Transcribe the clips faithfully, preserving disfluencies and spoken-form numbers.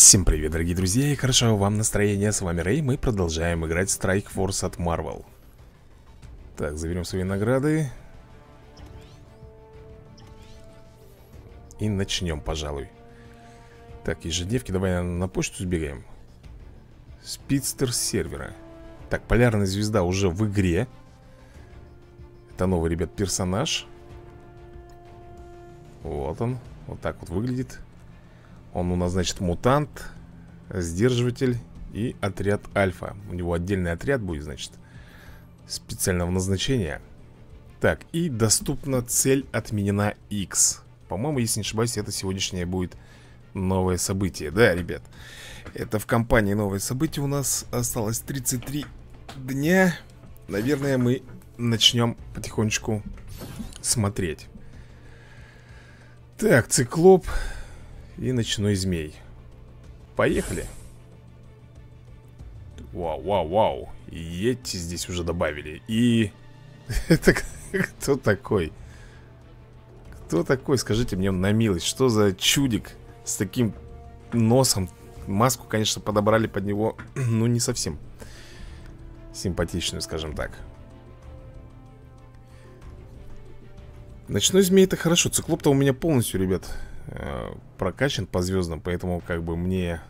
Всем привет, дорогие друзья, и хорошо вам настроение, с вами Рэй, мы продолжаем играть Strike Force от Marvel. Так, заберем свои награды. И начнем, пожалуй. Так, ежедневки, давай на почту сбегаем. Спидстер сервера. Так, Полярная звезда уже в игре. Это новый, ребят, персонаж. Вот он, вот так вот выглядит. Он у нас, значит, мутант, сдерживатель и отряд Альфа. У него отдельный отряд будет, значит, специального назначения. Так, и доступна цель отменена X. По-моему, если не ошибаюсь, это сегодняшнее будет новое событие. Да, ребят, это в компании новое событие у нас. Осталось тридцать три дня. Наверное, мы начнем потихонечку смотреть. Так, Циклоп и Ночной змей. Поехали. Вау, вау, вау. И Йети здесь уже добавили. И... это кто такой? Кто такой? Скажите мне на милость. Что за чудик с таким носом? Маску, конечно, подобрали под него, ну, не совсем симпатичную, скажем так. Ночной змей — это хорошо. Циклоп-то у меня полностью, ребят, прокачан по звездам, поэтому как бы мне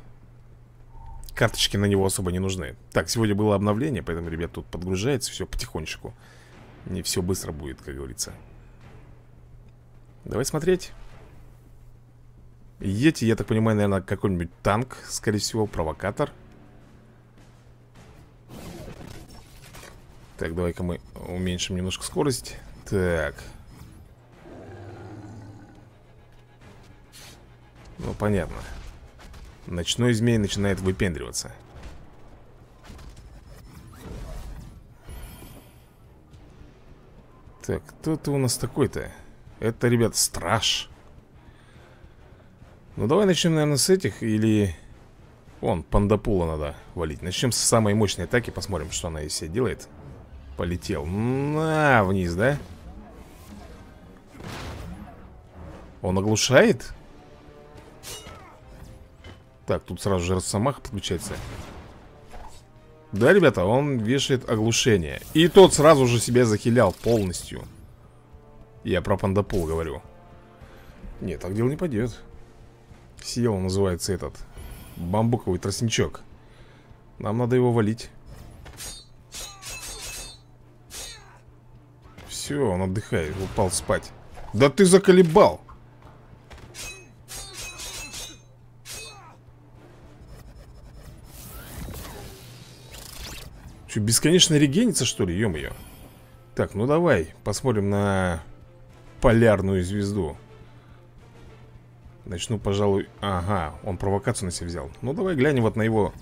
карточки на него особо не нужны. Так, сегодня было обновление, поэтому, ребят, тут подгружается все потихонечку. Не все быстро будет, как говорится. Давай смотреть. Йети, я так понимаю, наверное, какой-нибудь танк, скорее всего, провокатор. Так, давай-ка мы уменьшим немножко скорость. Так. Ну, понятно. Ночной змей начинает выпендриваться. Так, кто ты у нас такой-то? Это, ребят, страж. Ну, давай начнем, наверное, с этих. Или... вон, пандапула надо валить. Начнем с самой мощной атаки. Посмотрим, что она из себя делает. Полетел. На, вниз, да? Он оглушает? Так, тут сразу же Росомаха подключается. Да, ребята, он вешает оглушение. И тот сразу же себя захилял полностью. Я про пандапул говорю. Нет, так дело не пойдет. Съел, называется, этот бамбуковый тростничок. Нам надо его валить. Все, он отдыхает, упал спать. Да ты заколебал! Что, бесконечно регенится, что ли? Ё-моё. Так, ну давай посмотрим на Полярную звезду. Начну, пожалуй... ага, он провокацию на себя взял. Ну давай глянем вот на его...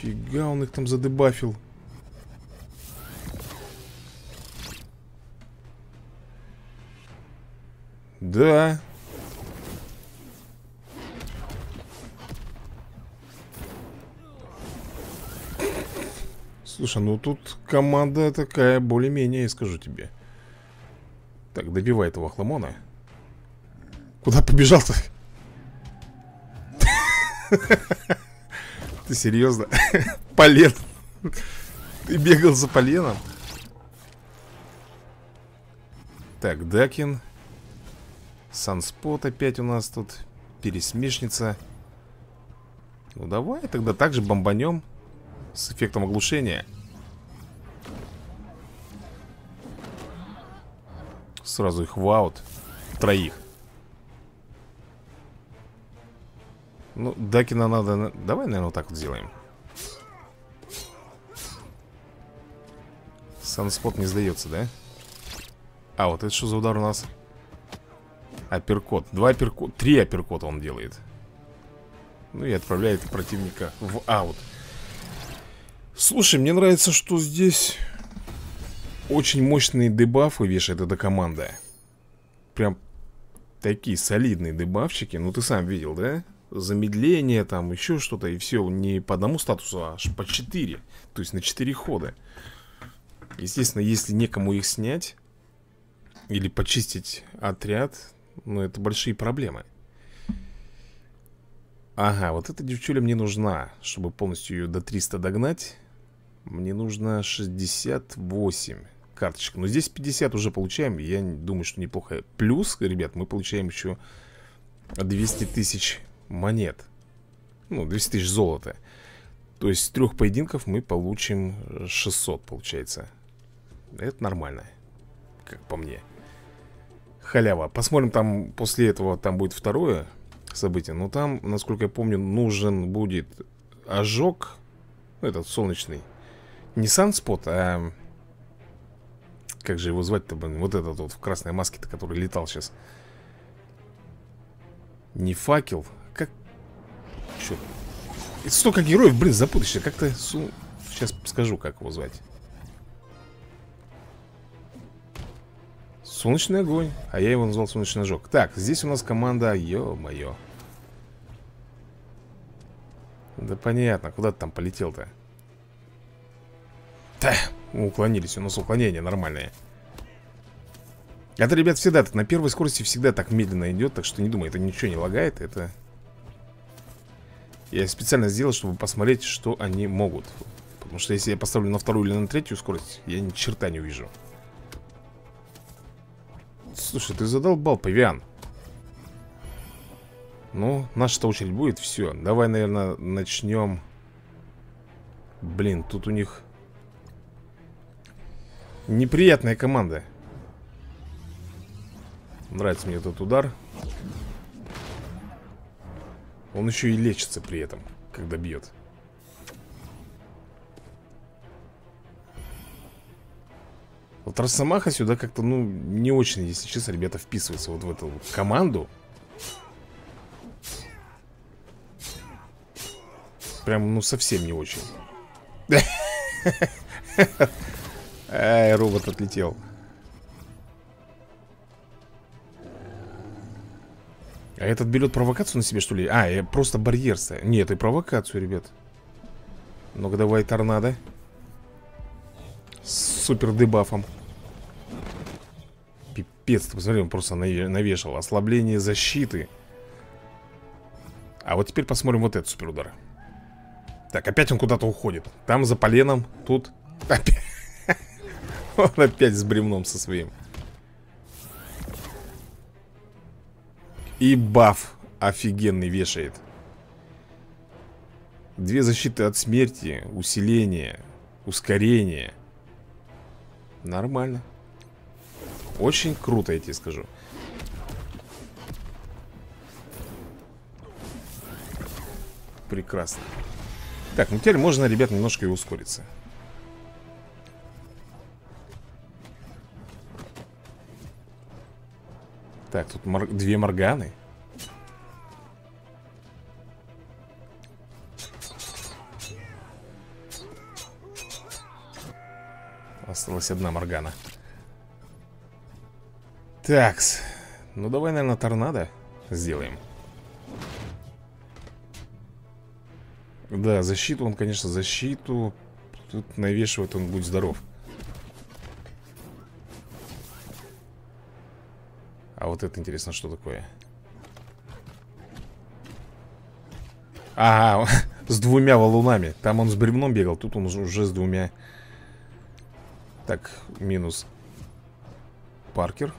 фига он их там задебафил. Да... слушай, ну тут команда такая более-менее, я скажу тебе. Так, добивай этого хламона. Куда побежал-то? Ты серьезно? Полен. Ты бегал за поленом? Так, Дакен. Санспот опять у нас тут. Пересмешница. Ну давай тогда также бомбанем. С эффектом оглушения. Сразу их в аут. Троих. Ну, Дакена надо... давай, наверное, вот так вот сделаем. Санспот не сдается, да? А, вот это что за удар у нас? Апперкот. Два апперкота. Три апперкота он делает. Ну и отправляет противника в аут. Слушай, мне нравится, что здесь очень мощные дебафы вешает эта команда. Прям такие солидные дебафчики. Ну ты сам видел, да? Замедление там, еще что-то. И все не по одному статусу, а аж по четыре. То есть на четыре хода. Естественно, если некому их снять или почистить отряд, Ну, это большие проблемы. Ага, вот эта девчуля мне нужна, чтобы полностью ее до трёхсот догнать. Мне нужно шестьдесят восемь карточек. Но здесь пятьдесят уже получаем. Я думаю, что неплохо. Плюс, ребят, мы получаем еще двести тысяч монет. Ну, двести тысяч золота. То есть с трех поединков мы получим шестьсот, получается. Это нормально, как по мне. Халява. Посмотрим, там после этого там будет второе событие. Но там, насколько я помню, нужен будет ожог. Этот солнечный. Не Санспот, а... Как же его звать-то, блин? Вот этот вот в красной маске-то, который летал сейчас. Не факел. Как... Черт. Столько героев, блин, запутаешься. Как-то... Сейчас скажу, как его звать. Солнечный огонь. А я его назвал солнечный ожог. Так, здесь у нас команда... Ё-моё. Да понятно, куда ты там полетел-то? Да, уклонились, у нас уклонения нормальные. Это, ребят, всегда так, на первой скорости всегда так медленно идет. Так что не думай, это ничего не лагает. Это... Я специально сделал, чтобы посмотреть, что они могут. Потому что если я поставлю на вторую или на третью скорость, я ни черта не увижу. Слушай, ты задолбал, павиан. Ну, наша-то очередь будет, все. Давай, наверное, начнем. Блин, тут у них неприятная команда. Нравится мне этот удар. Он еще и лечится при этом, когда бьет. Вот Росомаха сюда как-то, ну, не очень, если честно, ребята, вписываются вот в эту команду. Прям, ну, совсем не очень. Ай, робот отлетел. А этот берет провокацию на себе, что ли? А, я просто барьер ставил. Нет, и провокацию, ребят. Ну-ка, давай торнадо. С супер дебафом. Пипец, ты посмотри, он просто навешал. Ослабление защиты. А вот теперь посмотрим вот этот супер удар. Так, опять он куда-то уходит. Там за поленом, тут опять. Он опять с бремном со своим. И баф офигенный вешает. Две защиты от смерти, усиление, ускорение. Нормально. Очень круто, я тебе скажу. Прекрасно. Так, ну теперь можно, ребят, немножко и ускориться. Так, тут мор... две Морганы. Осталась одна Моргана. Такс. Ну давай, наверное, торнадо сделаем. Да, защиту он, конечно, защиту. Тут навешивает он, будь здоров. А вот это интересно, что такое. Ага, с двумя валунами. Там он с бремном бегал, тут он уже с двумя. Так, минус Паркер.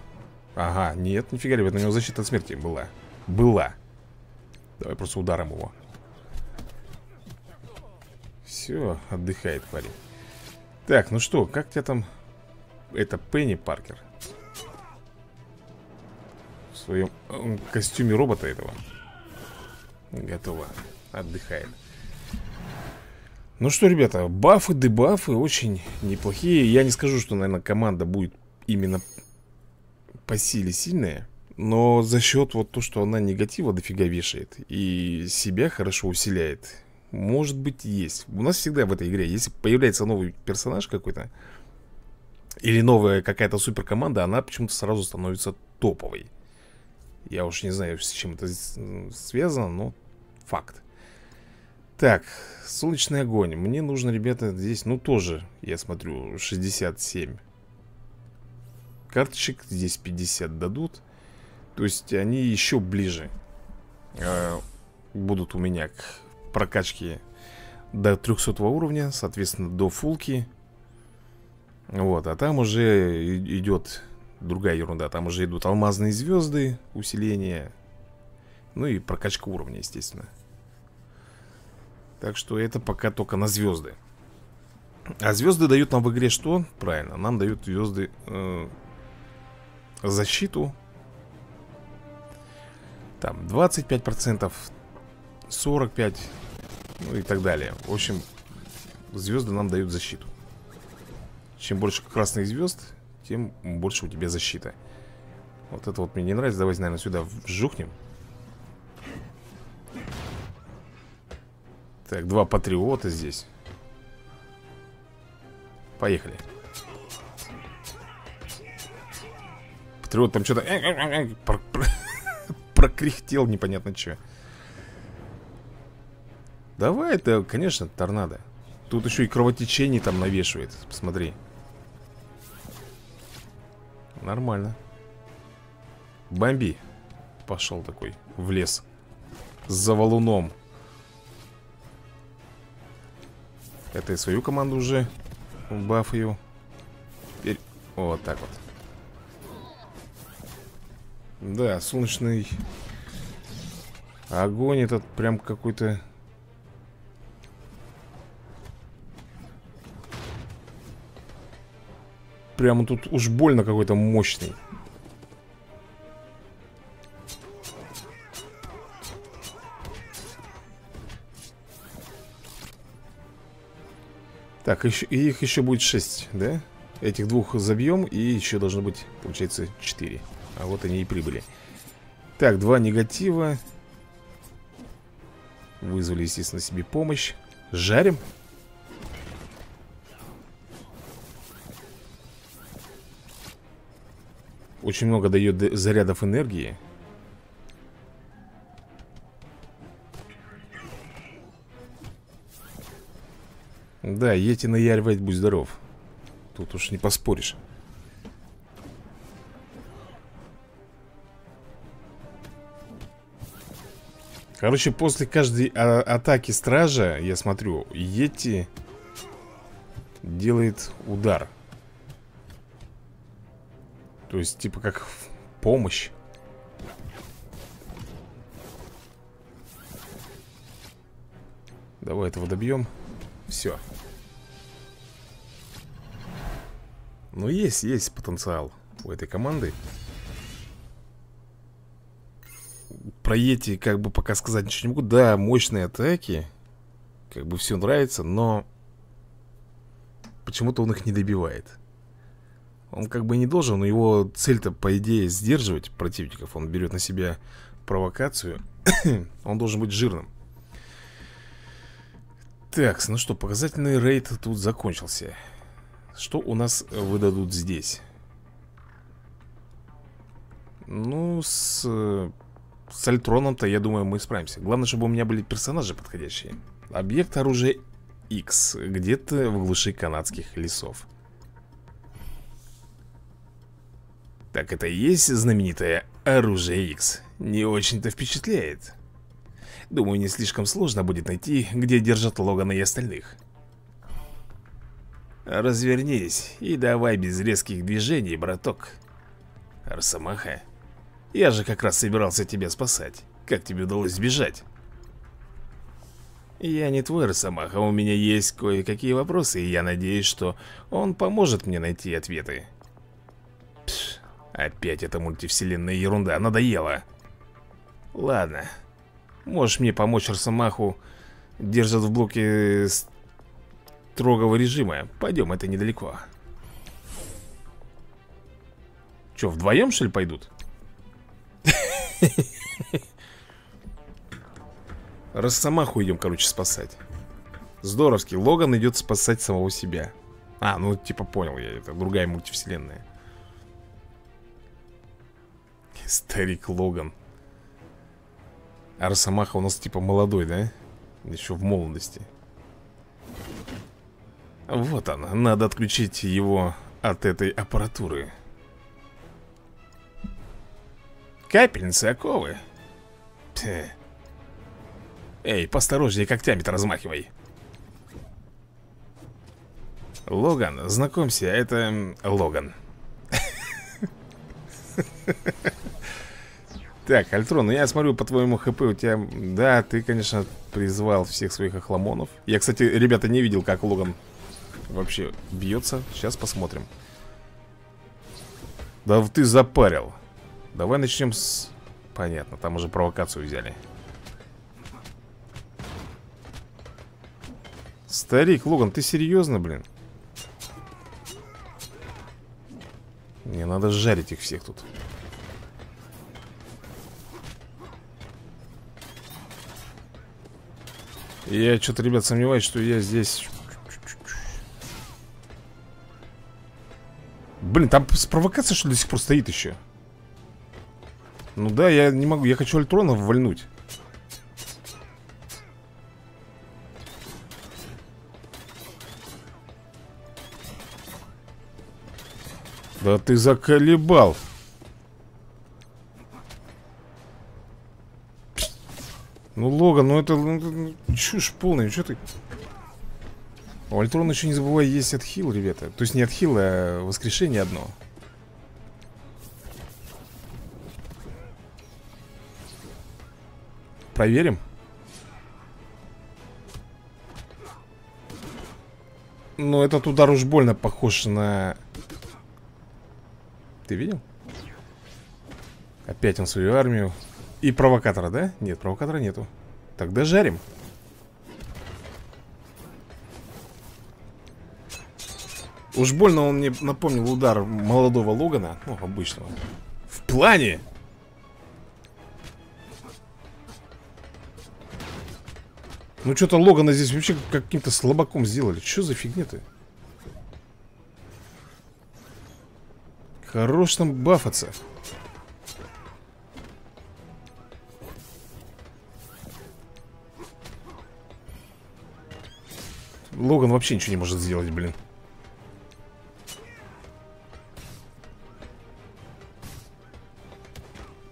Ага, нет, нифига, ребят, у него защита от смерти была. Была. Давай просто ударом его. Все, отдыхает парень. Так, ну что, как тебя там... Это Пенни Паркер. В своем костюме робота этого. Готово. Отдыхает. Ну что, ребята, бафы, дебафы очень неплохие. Я не скажу, что, наверное, команда будет именно по силе сильная. Но за счет вот то, что она негатива дофига вешает и себя хорошо усиляет, может быть, есть. У нас всегда в этой игре, если появляется новый персонаж какой-то или новая какая-то суперкоманда, она почему-то сразу становится топовой. Я уж не знаю, с чем это связано, но факт. Так, солнечный огонь. Мне нужно, ребята, здесь, ну, тоже, я смотрю, шестьдесят семь карточек. Здесь пятьдесят дадут. То есть они еще ближе э, будут у меня к прокачке до трехсотого уровня, соответственно, до фулки. Вот, а там уже идет другая ерунда. Там уже идут алмазные звезды, усиление, ну и прокачка уровня, естественно. Так что это пока только на звезды. А звезды дают нам в игре что? Правильно, нам дают звезды э, защиту. Там двадцать пять процентов, сорок пять процентов, ну и так далее. В общем, звезды нам дают защиту. Чем больше красных звезд, тем больше у тебя защита. Вот это вот мне не нравится. Давайте, наверное, сюда вжухнем. Так, два патриота здесь. Поехали. Патриот там что-то прокряхтел непонятно что. Давай, это, конечно, торнадо. Тут еще и кровотечение там навешивает. Посмотри. Нормально. Бомби. Пошел такой в лес за валуном. Это и свою команду уже бафаю. Теперь вот так вот. Да, солнечный огонь этот прям какой-то... Прямо тут уж больно какой-то мощный. Так, еще, и их еще будет шесть, да? Этих двух забьем, и еще должно быть, получается, четыре. А вот они и прибыли. Так, два негатива. Вызвали, естественно, себе помощь. Жарим. Очень много дает зарядов энергии. Да, Йети наяривать, будь здоров. Тут уж не поспоришь. Короче, после каждой а атаки стража, я смотрю, Йети делает удар. То есть, типа, как помощь. Давай этого добьем. Все. Ну, есть, есть потенциал у этой команды. Про Йети, как бы, пока сказать ничего не могу. Да, мощные атаки. Как бы все нравится, но почему-то он их не добивает. Он как бы не должен, но его цель-то, по идее, сдерживать противников. Он берет на себя провокацию. Он должен быть жирным. Так, ну что, показательный рейд тут закончился. Что у нас выдадут здесь? Ну, с, с Альтроном-то, я думаю, мы справимся. Главное, чтобы у меня были персонажи подходящие. Объект оружия X. Где-то в глуши канадских лесов. Так, это и есть знаменитое оружие X. Не очень-то впечатляет. Думаю, не слишком сложно будет найти, где держат Логана и остальных. Развернись и давай без резких движений, браток. Росомаха, я же как раз собирался тебя спасать. Как тебе удалось сбежать? Я не твой Росомаха, у меня есть кое-какие вопросы, и я надеюсь, что он поможет мне найти ответы. Пш. Опять эта мультивселенная ерунда, надоела. Ладно. Можешь мне помочь, Росомаху держат в блоке строгого режима. Пойдем, это недалеко. Че, вдвоем, что ли, пойдут? Росомаху идем, короче, спасать. Здоровский, Логан идет спасать самого себя. А, ну типа понял я, это другая мультивселенная. Старик Логан. А Росомаха у нас типа молодой, да? Еще в молодости. Вот она, надо отключить его от этой аппаратуры. Капельницы, оковы. Пх. Эй, поосторожнее, когтями-то размахивай. Логан, знакомься, это Логан. Так, Альтрон, я смотрю по твоему хп у тебя... Да, ты, конечно, призвал всех своих охламонов. Я, кстати, ребята, не видел, как Логан вообще бьется. Сейчас посмотрим. Да ты запарил. Давай начнем с... Понятно, там уже провокацию взяли. Старик, Логан, ты серьезно, блин? Мне надо жарить их всех тут. Я что-то, ребят, сомневаюсь, что я здесь... Блин, там провокация, что ли, до сих пор стоит еще? Ну да, я не могу, я хочу Альтрона ввальнуть. Да ты заколебал. Ну, Логан, ну это ну, чушь полная, что ты... У Альтрона еще, не забывай, есть отхил, ребята. То есть не отхил, а воскрешение одно. Проверим. Ну, этот удар уж больно похож на... Ты видел? Опять он свою армию. И провокатора, да? Нет, провокатора нету. Тогда жарим. Уж больно он мне напомнил удар молодого Логана. Ну, обычного. В плане! Ну, что-то Логана здесь вообще каким-то слабаком сделали. Что за фигня-то? Хорош там бафаться. Логан вообще ничего не может сделать, блин.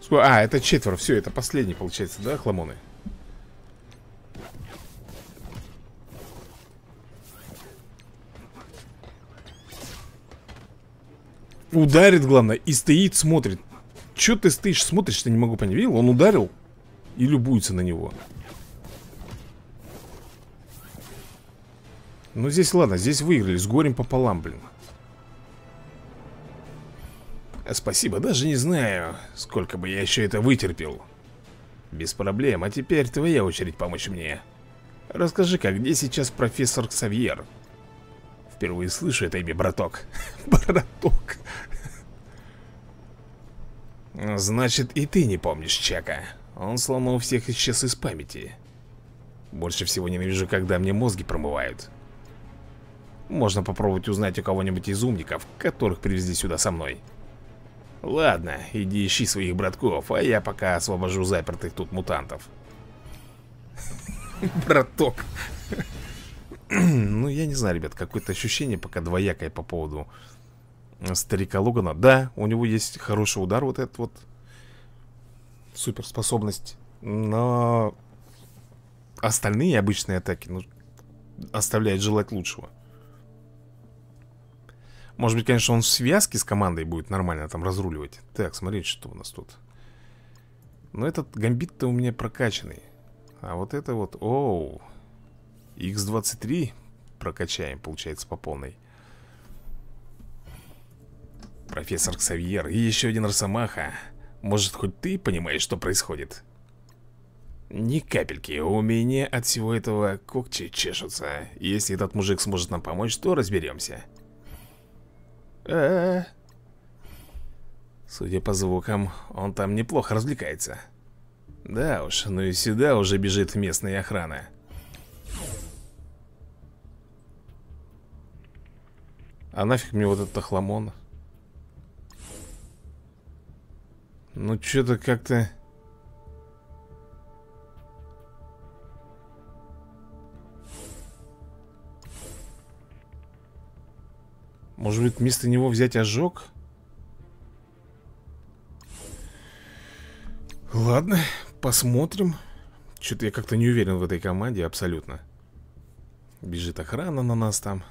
Сколько? А, это четверо, все, это последний, получается, да, хламоны? Ударит, главное, и стоит, смотрит. Че ты стоишь, смотришь, ты не могу понять. Видел? Он ударил и любуется на него. Ну здесь, ладно, здесь выиграли, с горем пополам, блин. Спасибо, даже не знаю, сколько бы я еще это вытерпел. Без проблем, а теперь твоя очередь помочь мне. Расскажи-ка, где сейчас профессор Ксавьер? Впервые слышу это имя, браток. Браток. Значит, и ты не помнишь Чака. Он сломал всех, исчез из памяти. Больше всего ненавижу, когда мне мозги промывают. Можно попробовать узнать у кого-нибудь из умников, которых привезли сюда со мной. Ладно, иди ищи своих братков, а я пока освобожу запертых тут мутантов. Браток. Ну, я не знаю, ребят, какое-то ощущение пока двоякое по поводу старика Логана. Да, у него есть хороший удар, вот этот вот суперспособность. Но остальные обычные атаки, ну, оставляют желать лучшего. Может быть, конечно, он в связке с командой будет нормально там разруливать. Так, смотрите, что у нас тут. Но этот гамбит-то у меня прокачанный. А вот это вот, оу, икс двадцать три прокачаем, получается, по полной. Профессор Ксавьер и еще один Росомаха. Может, хоть ты понимаешь, что происходит? Ни капельки, у меня от всего этого когти чешутся. Если этот мужик сможет нам помочь, то разберемся. А-а-а. Судя по звукам, он там неплохо развлекается. Да уж, ну и сюда уже бежит местная охрана. А нафиг мне вот этот охламон? Ну что-то как-то... Может быть, вместо него взять ожог? Ладно, посмотрим. Что-то я как-то не уверен в этой команде абсолютно. Бежит охрана на нас там.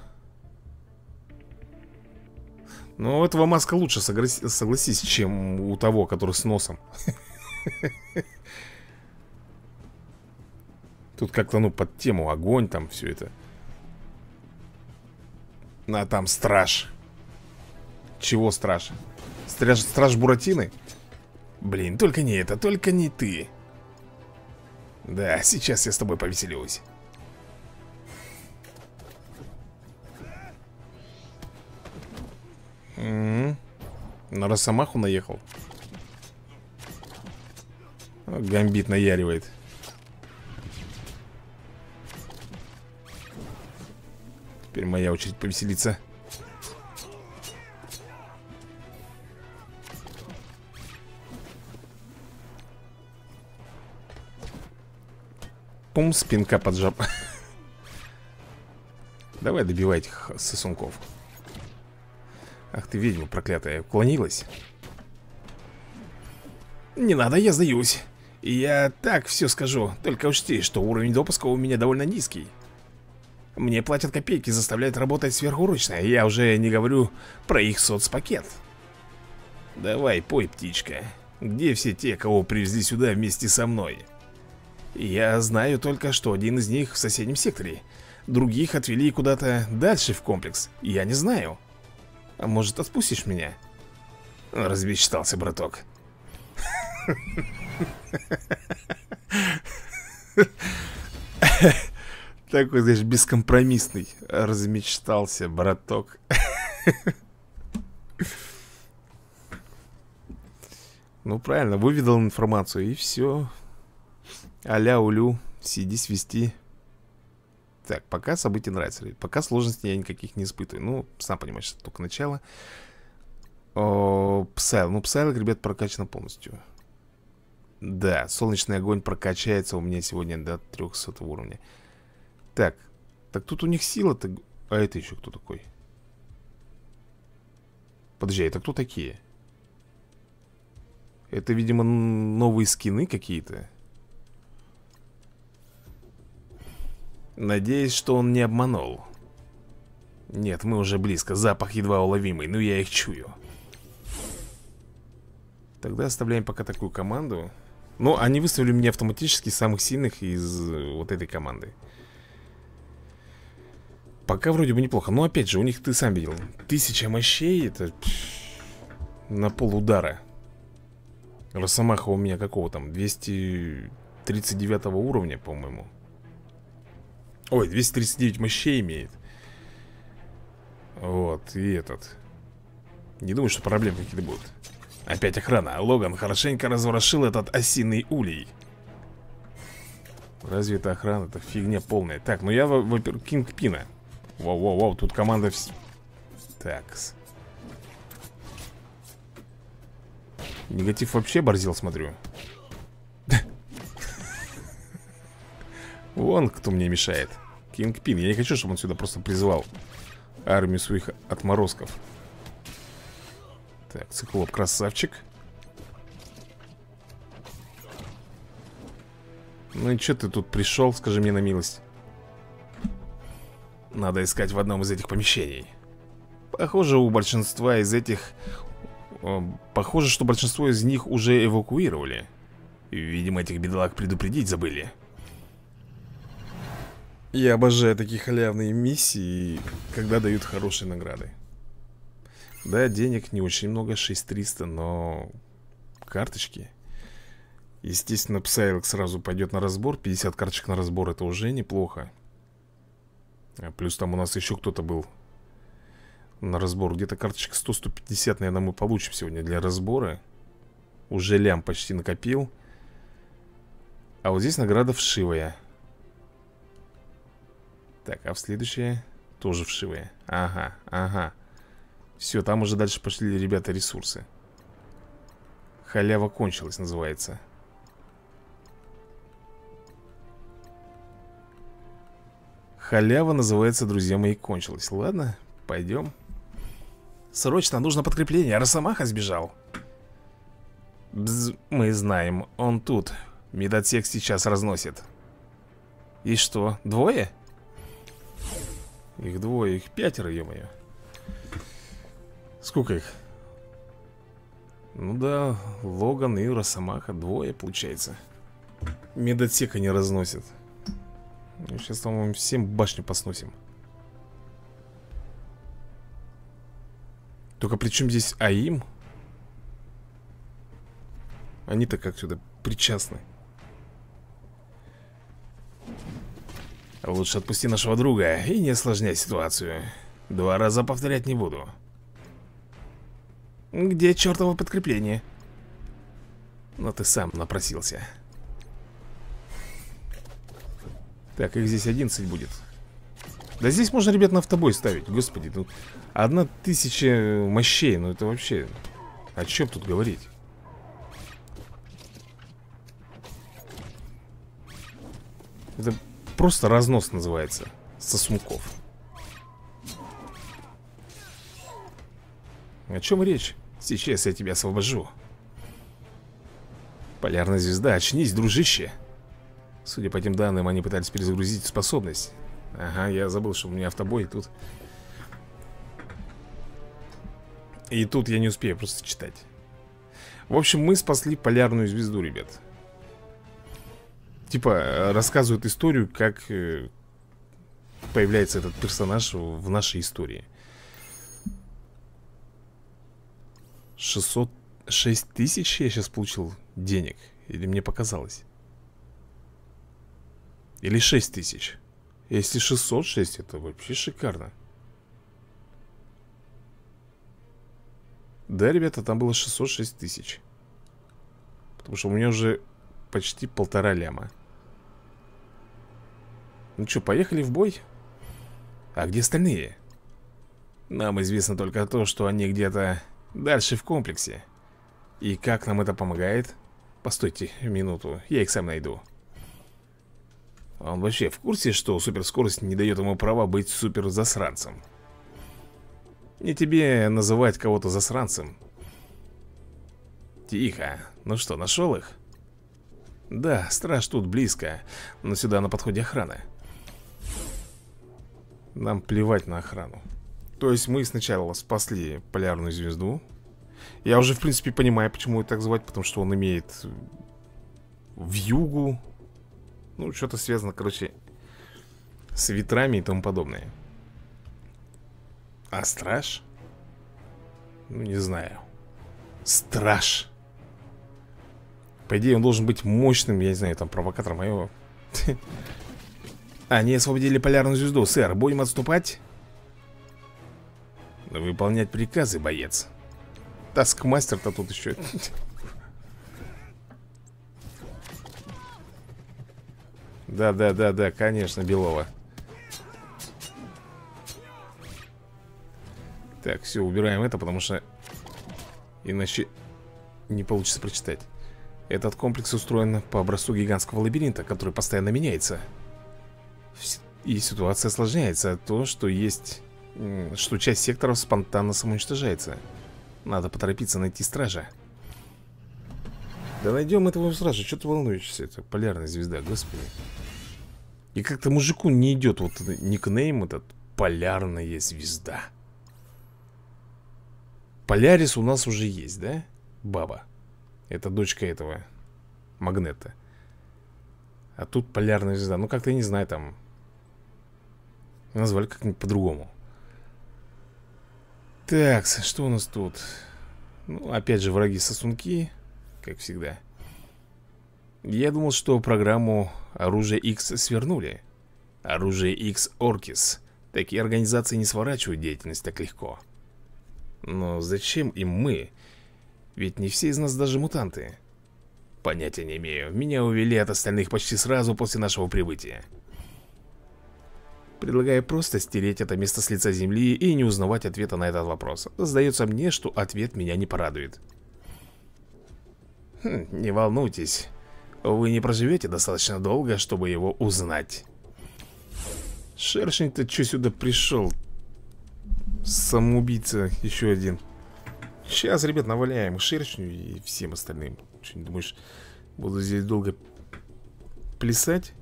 Но у этого маска лучше, согласись, чем у того, который с носом. Тут как-то, ну, под тему огонь там все это. А там страж. Чего страж? Страж, страж Буратины? Блин, только не это, только не ты. Да, сейчас я с тобой повеселюсь. Угу. На Росомаху наехал. Гамбит наяривает. Теперь моя очередь повеселиться. Пум, спинка поджап. Давай добивай этих сосунков. Ах ты ведьма проклятая, уклонилась. Не надо, я сдаюсь. Я так все скажу, только учти, что уровень допуска у меня довольно низкий. Мне платят копейки, заставляют работать сверхурочно. Я уже не говорю про их соцпакет. Давай, пой, птичка. Где все те, кого привезли сюда вместе со мной? Я знаю только, что один из них в соседнем секторе. Других отвели куда-то дальше в комплекс. Я не знаю. А может, отпустишь меня? Развечтался, браток. Такой, знаешь, бескомпромиссный. Размечтался, браток. Ну, правильно, выведал информацию, и все. Аля улю, сиди свести. Так, пока события нравится. Пока сложностей я никаких не испытываю. Ну, сам понимаешь, что только начало. О, Псайл. Ну, Псайлок, ребят, прокачано полностью. Да, солнечный огонь прокачается у меня сегодня до трехсотого уровня. Так, так тут у них сила-то... А это еще кто такой? Подожди, это кто такие? Это, видимо, новые скины какие-то. Надеюсь, что он не обманул. Нет, мы уже близко. Запах едва уловимый, но я их чую. Тогда оставляем пока такую команду. Но они выставили мне автоматически самых сильных из вот этой команды. Пока вроде бы неплохо. Но опять же, у них, ты сам видел, тысяча мощей. Это на полудара. Росомаха у меня какого там? двести тридцать девятого уровня, по-моему. Ой, двести тридцать девять мощей имеет. Вот, и этот. Не думаю, что проблемы какие-то будут. Опять охрана. Логан хорошенько разворошил этот осиный улей. Разве это охрана? Это фигня полная. Так, ну я, во-первых, кингпина. Вау-вау-вау, тут команда... Вс... Такс. Негатив вообще борзел, смотрю. Вон кто мне мешает. Кингпин. Я не хочу, чтобы он сюда просто призывал армию своих отморозков. Так, циклоп красавчик. Ну и что ты тут пришел, скажи мне на милость. Надо искать в одном из этих помещений. Похоже, у большинства из этих... Похоже, что большинство из них уже эвакуировали. Видимо, этих бедолаг предупредить забыли. Я обожаю такие халявные миссии, когда дают хорошие награды. Да, денег не очень много, шесть триста, но... Карточки. Естественно, Псайлок сразу пойдет на разбор. пятьдесят карточек на разбор, это уже неплохо. А плюс там у нас еще кто-то был на разбор. Где-то карточек сто — сто пятьдесят, наверное, мы получим сегодня для разбора. Уже лям почти накопил. А вот здесь награда вшивая. Так, а в следующее тоже вшивые. Ага, ага. Все, там уже дальше пошли, ребята, ресурсы. Халява кончилась, называется. Халява называется, друзья мои, кончилась. Ладно, пойдем. Срочно нужно подкрепление. Росомаха сбежал. Бз, мы знаем, он тут. Медотсек сейчас разносит. И что, двое? Их двое, их пятеро, ё-моё. Сколько их? Ну да, Логан и Росомаха. Двое, получается. Медотсека не разносит. Сейчас, по-моему, всем башню посносим. Только при чем здесь АИМ? Они-то как сюда причастны. Лучше отпусти нашего друга и не осложняй ситуацию. Два раза повторять не буду. Где чертово подкрепление? Но ты сам напросился. Так, их здесь одиннадцать будет. Да здесь можно, ребят, на автобой ставить. Господи, тут одна тысяча мощей. Ну это вообще... О чем тут говорить? Это... Просто разнос называется. Сосунков. О чем речь? Сейчас я тебя освобожу. Полярная звезда, очнись, дружище. Судя по этим данным, они пытались перезагрузить способность. Ага, я забыл, что у меня автобой тут. И тут я не успею просто читать. В общем, мы спасли полярную звезду, ребят. Типа, рассказывают историю, как появляется этот персонаж в нашей истории. шестьсот шесть тысяч я сейчас получил денег. Или мне показалось? Или шесть тысяч? Если шестьсот шесть, это вообще шикарно. Да, ребята, там было шестьсот шесть тысяч. Потому что у меня уже почти полтора ляма. Ну что, поехали в бой? А где остальные? Нам известно только то, что они где-то дальше в комплексе. И как нам это помогает? Постойте минуту, я их сам найду. Он вообще в курсе, что суперскорость не дает ему права быть суперзасранцем? Не тебе называть кого-то засранцем. Тихо. Ну что, нашел их? Да, страж тут близко, но сюда на подходе охрана. Нам плевать на охрану. То есть мы сначала спасли полярную звезду. Я уже, в принципе, понимаю, почему ее так звать, потому что он имеет вьюгу. Ну, что-то связано, короче, с ветрами и тому подобное. А страж? Ну, не знаю. Страж. По идее, он должен быть мощным, я не знаю, там, провокатором моего. Они освободили полярную звезду, сэр. Будем отступать? Выполнять приказы, боец. Таскмастер-то тут еще. Да-да-да-да, конечно, Белова. Так, все, убираем это, потому что иначе не получится прочитать. Этот комплекс устроен по образцу гигантского лабиринта, который постоянно меняется. И ситуация осложняется. То, что есть... Что часть секторов спонтанно самоуничтожается. Надо поторопиться найти стража. Да найдем этого стража, что ты волнуешься? Это полярная звезда, господи. И как-то мужику не идет вот никнейм этот. Полярная звезда. Полярис у нас уже есть, да? Баба. Это дочка этого Магнета. А тут полярная звезда. Ну как-то я не знаю, там назвали как-нибудь по-другому. Так, что у нас тут? Ну, опять же, враги-сосунки. Как всегда. Я думал, что программу Оружие X свернули. Оружие X Оркис. Такие организации не сворачивают деятельность так легко. Но зачем им мы? Ведь не все из нас даже мутанты. Понятия не имею. Меня увели от остальных почти сразу после нашего прибытия. Предлагаю просто стереть это место с лица земли и не узнавать ответа на этот вопрос. Сдается мне, что ответ меня не порадует. Хм, не волнуйтесь. Вы не проживете достаточно долго, чтобы его узнать. Шершень-то чё сюда пришел? Самоубийца еще один. Сейчас, ребят, наваляем шершню и всем остальным. Что не думаешь, буду здесь долго плясать?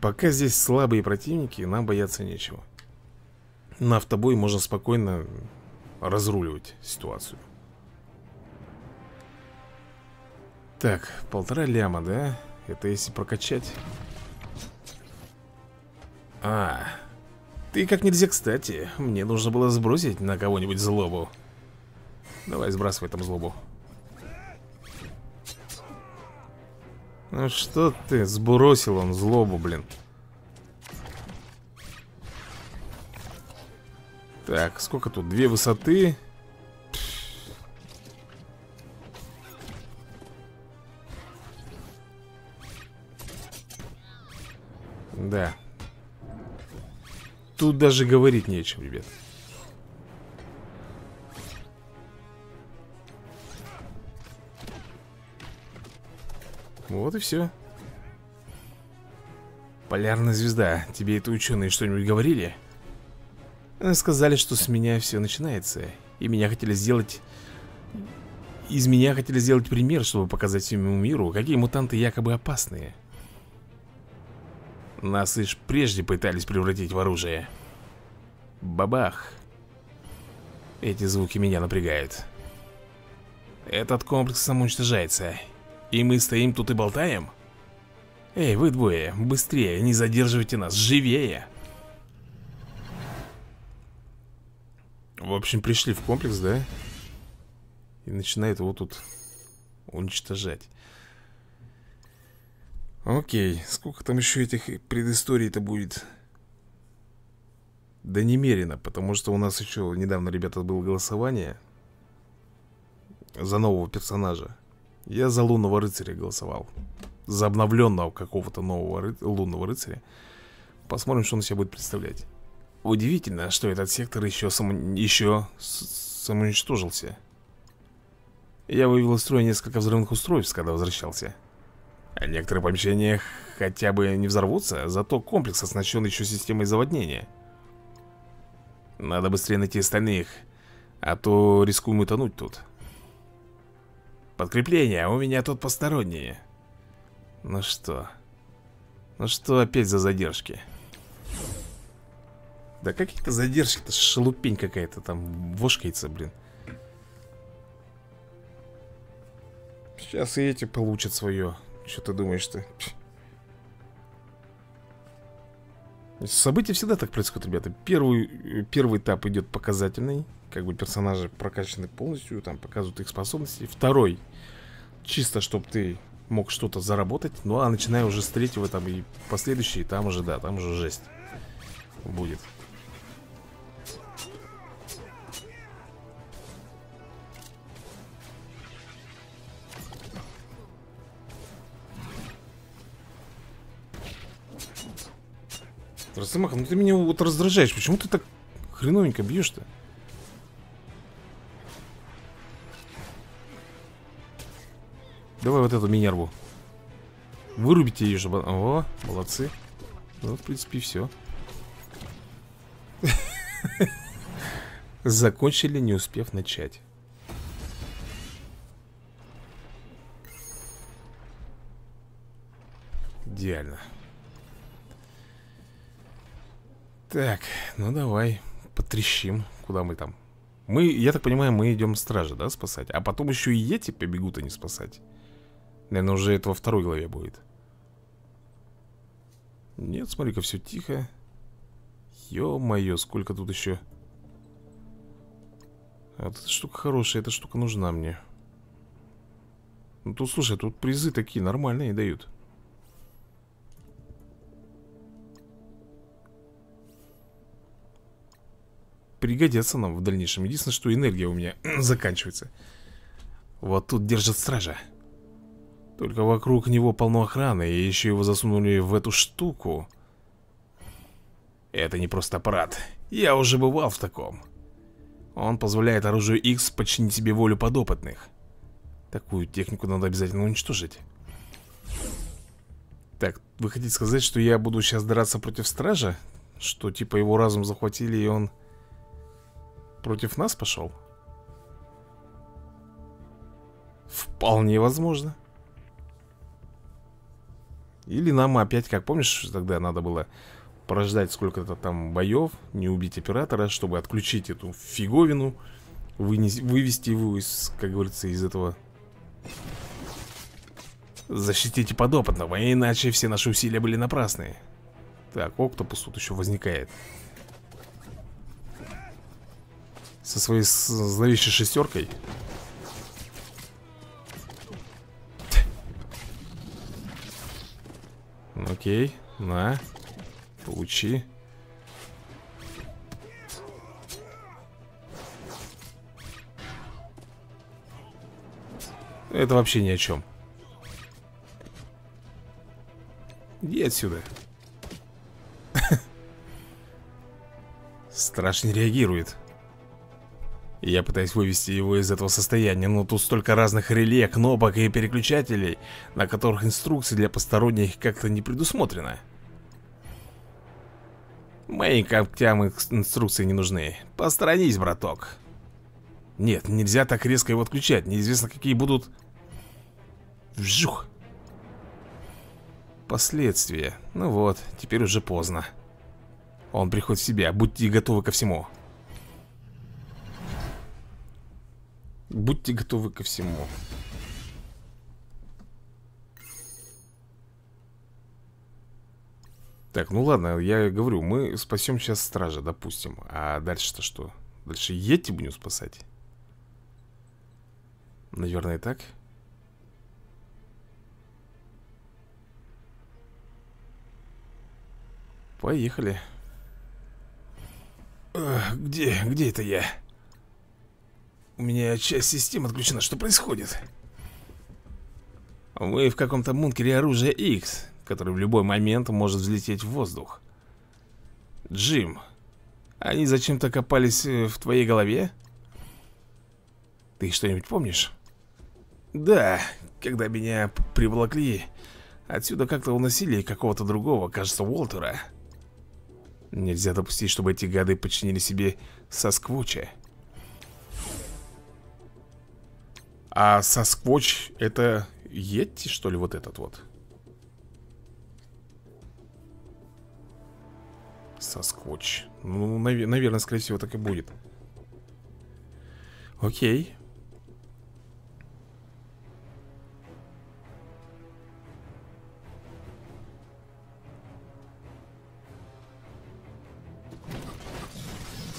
Пока здесь слабые противники, нам бояться нечего. На автобой можно спокойно разруливать ситуацию. Так, полтора ляма, да? Это если прокачать. А, ты как нельзя кстати. Мне нужно было сбросить на кого-нибудь злобу. Давай, сбрасывай там злобу. Ну что ты, сбросил он злобу, блин. Так, сколько тут? Две высоты. Да. Тут даже говорить не о чем, ребят. Вот и все. Полярная звезда. Тебе это ученые что-нибудь говорили? Сказали, что с меня все начинается. И меня хотели сделать... Из меня хотели сделать пример, чтобы показать всему миру, какие мутанты якобы опасные. Нас лишь прежде пытались превратить в оружие. Бабах. Эти звуки меня напрягают. Этот комплекс самоуничтожается. И мы стоим тут и болтаем? Эй, вы двое, быстрее, не задерживайте нас, живее! В общем, пришли в комплекс, да? И начинают его тут уничтожать. Окей, сколько там еще этих предысторий-то будет? Да немерено, потому что у нас еще недавно, ребята, было голосование за нового персонажа. Я за лунного рыцаря голосовал. За обновленного какого-то нового ры... лунного рыцаря. Посмотрим, что он себя будет представлять. Удивительно, что этот сектор еще, сам... еще с... самоуничтожился. Я вывел из строя несколько взрывных устройств, когда возвращался. А некоторые помещения хотя бы не взорвутся, зато комплекс оснащен еще системой заводнения. Надо быстрее найти остальных, а то рискуем утонуть тут. Подкрепление, у меня тут посторонние. Ну что? Ну что опять за задержки? Да какие-то задержки-то, шелупень какая-то там вошкается, блин. Сейчас и эти получат свое. Что ты думаешь-то? События всегда так происходят, ребята. Первый, первый этап идет показательный. Как бы персонажи прокачаны полностью, там показывают их способности. Второй, чисто чтобы ты мог что-то заработать. Ну а начиная уже с третьего там и последующие, там уже, да, там уже жесть будет. Росомаха, ну ты меня вот раздражаешь. Почему ты так хреновенько бьешь-то? Давай вот эту минерву. Вырубите ее, чтобы... О, молодцы. Ну, в принципе, все. Закончили, не успев начать. Идеально. Так, ну давай, потрещим. Куда мы там? Мы, я так понимаю, мы идем стражи, да, спасать? А потом еще и Йети побегут, а не спасать. Наверное, уже это во второй главе будет. Нет, смотри-ка, все тихо. Ё-моё, сколько тут еще. А вот эта штука хорошая, эта штука нужна мне. Ну тут, слушай, тут призы такие нормальные дают. Пригодятся нам в дальнейшем. Единственное, что энергия у меня заканчивается. Вот тут держит стража. Только вокруг него полно охраны. И еще его засунули в эту штуку. Это не просто аппарат. Я уже бывал в таком. Он позволяет оружию X подчинить себе волю подопытных. Такую технику надо обязательно уничтожить. Так, вы хотите сказать, что я буду сейчас драться против стража? Что типа его разум захватили и он... против нас пошел? Вполне возможно. Или нам опять, как помнишь, тогда надо было прождать сколько-то там боев, не убить оператора, чтобы отключить эту фиговину, вынес... вывести его, из, как говорится, из этого. Защитите подопытного, иначе все наши усилия были напрасны. Так, Октопус тут еще возникает со своей зловещей шестеркой. Окей, на, получи. Это вообще ни о чем. Иди отсюда. Страшно реагирует. Я пытаюсь вывести его из этого состояния, но тут столько разных реле, кнопок и переключателей, на которых инструкции для посторонних как-то не предусмотрено. Моим когтям инструкции не нужны. Посторонись, браток. Нет, нельзя так резко его отключать. Неизвестно, какие будут... Вжух. Последствия. Ну вот, теперь уже поздно. Он приходит в себя. Будьте готовы ко всему. Будьте готовы ко всему. Так, ну ладно, я говорю, мы спасем сейчас стража, допустим. А дальше-то что? Дальше Йети будем спасать? Наверное, и так. Поехали. Где, где это я? У меня часть систем отключена. Что происходит? Вы в каком-то бункере оружия X, который в любой момент может взлететь в воздух. Джим, они зачем-то копались в твоей голове? Ты что-нибудь помнишь? Да, когда меня приволокли, отсюда как-то уносили какого-то другого, кажется, Уолтера. Нельзя допустить, чтобы эти гады подчинили себе Сосквоча. А Сосквоч это Йети, что ли, вот этот вот? Сосквоч. Ну, нав наверное, скорее всего, так и будет. Окей.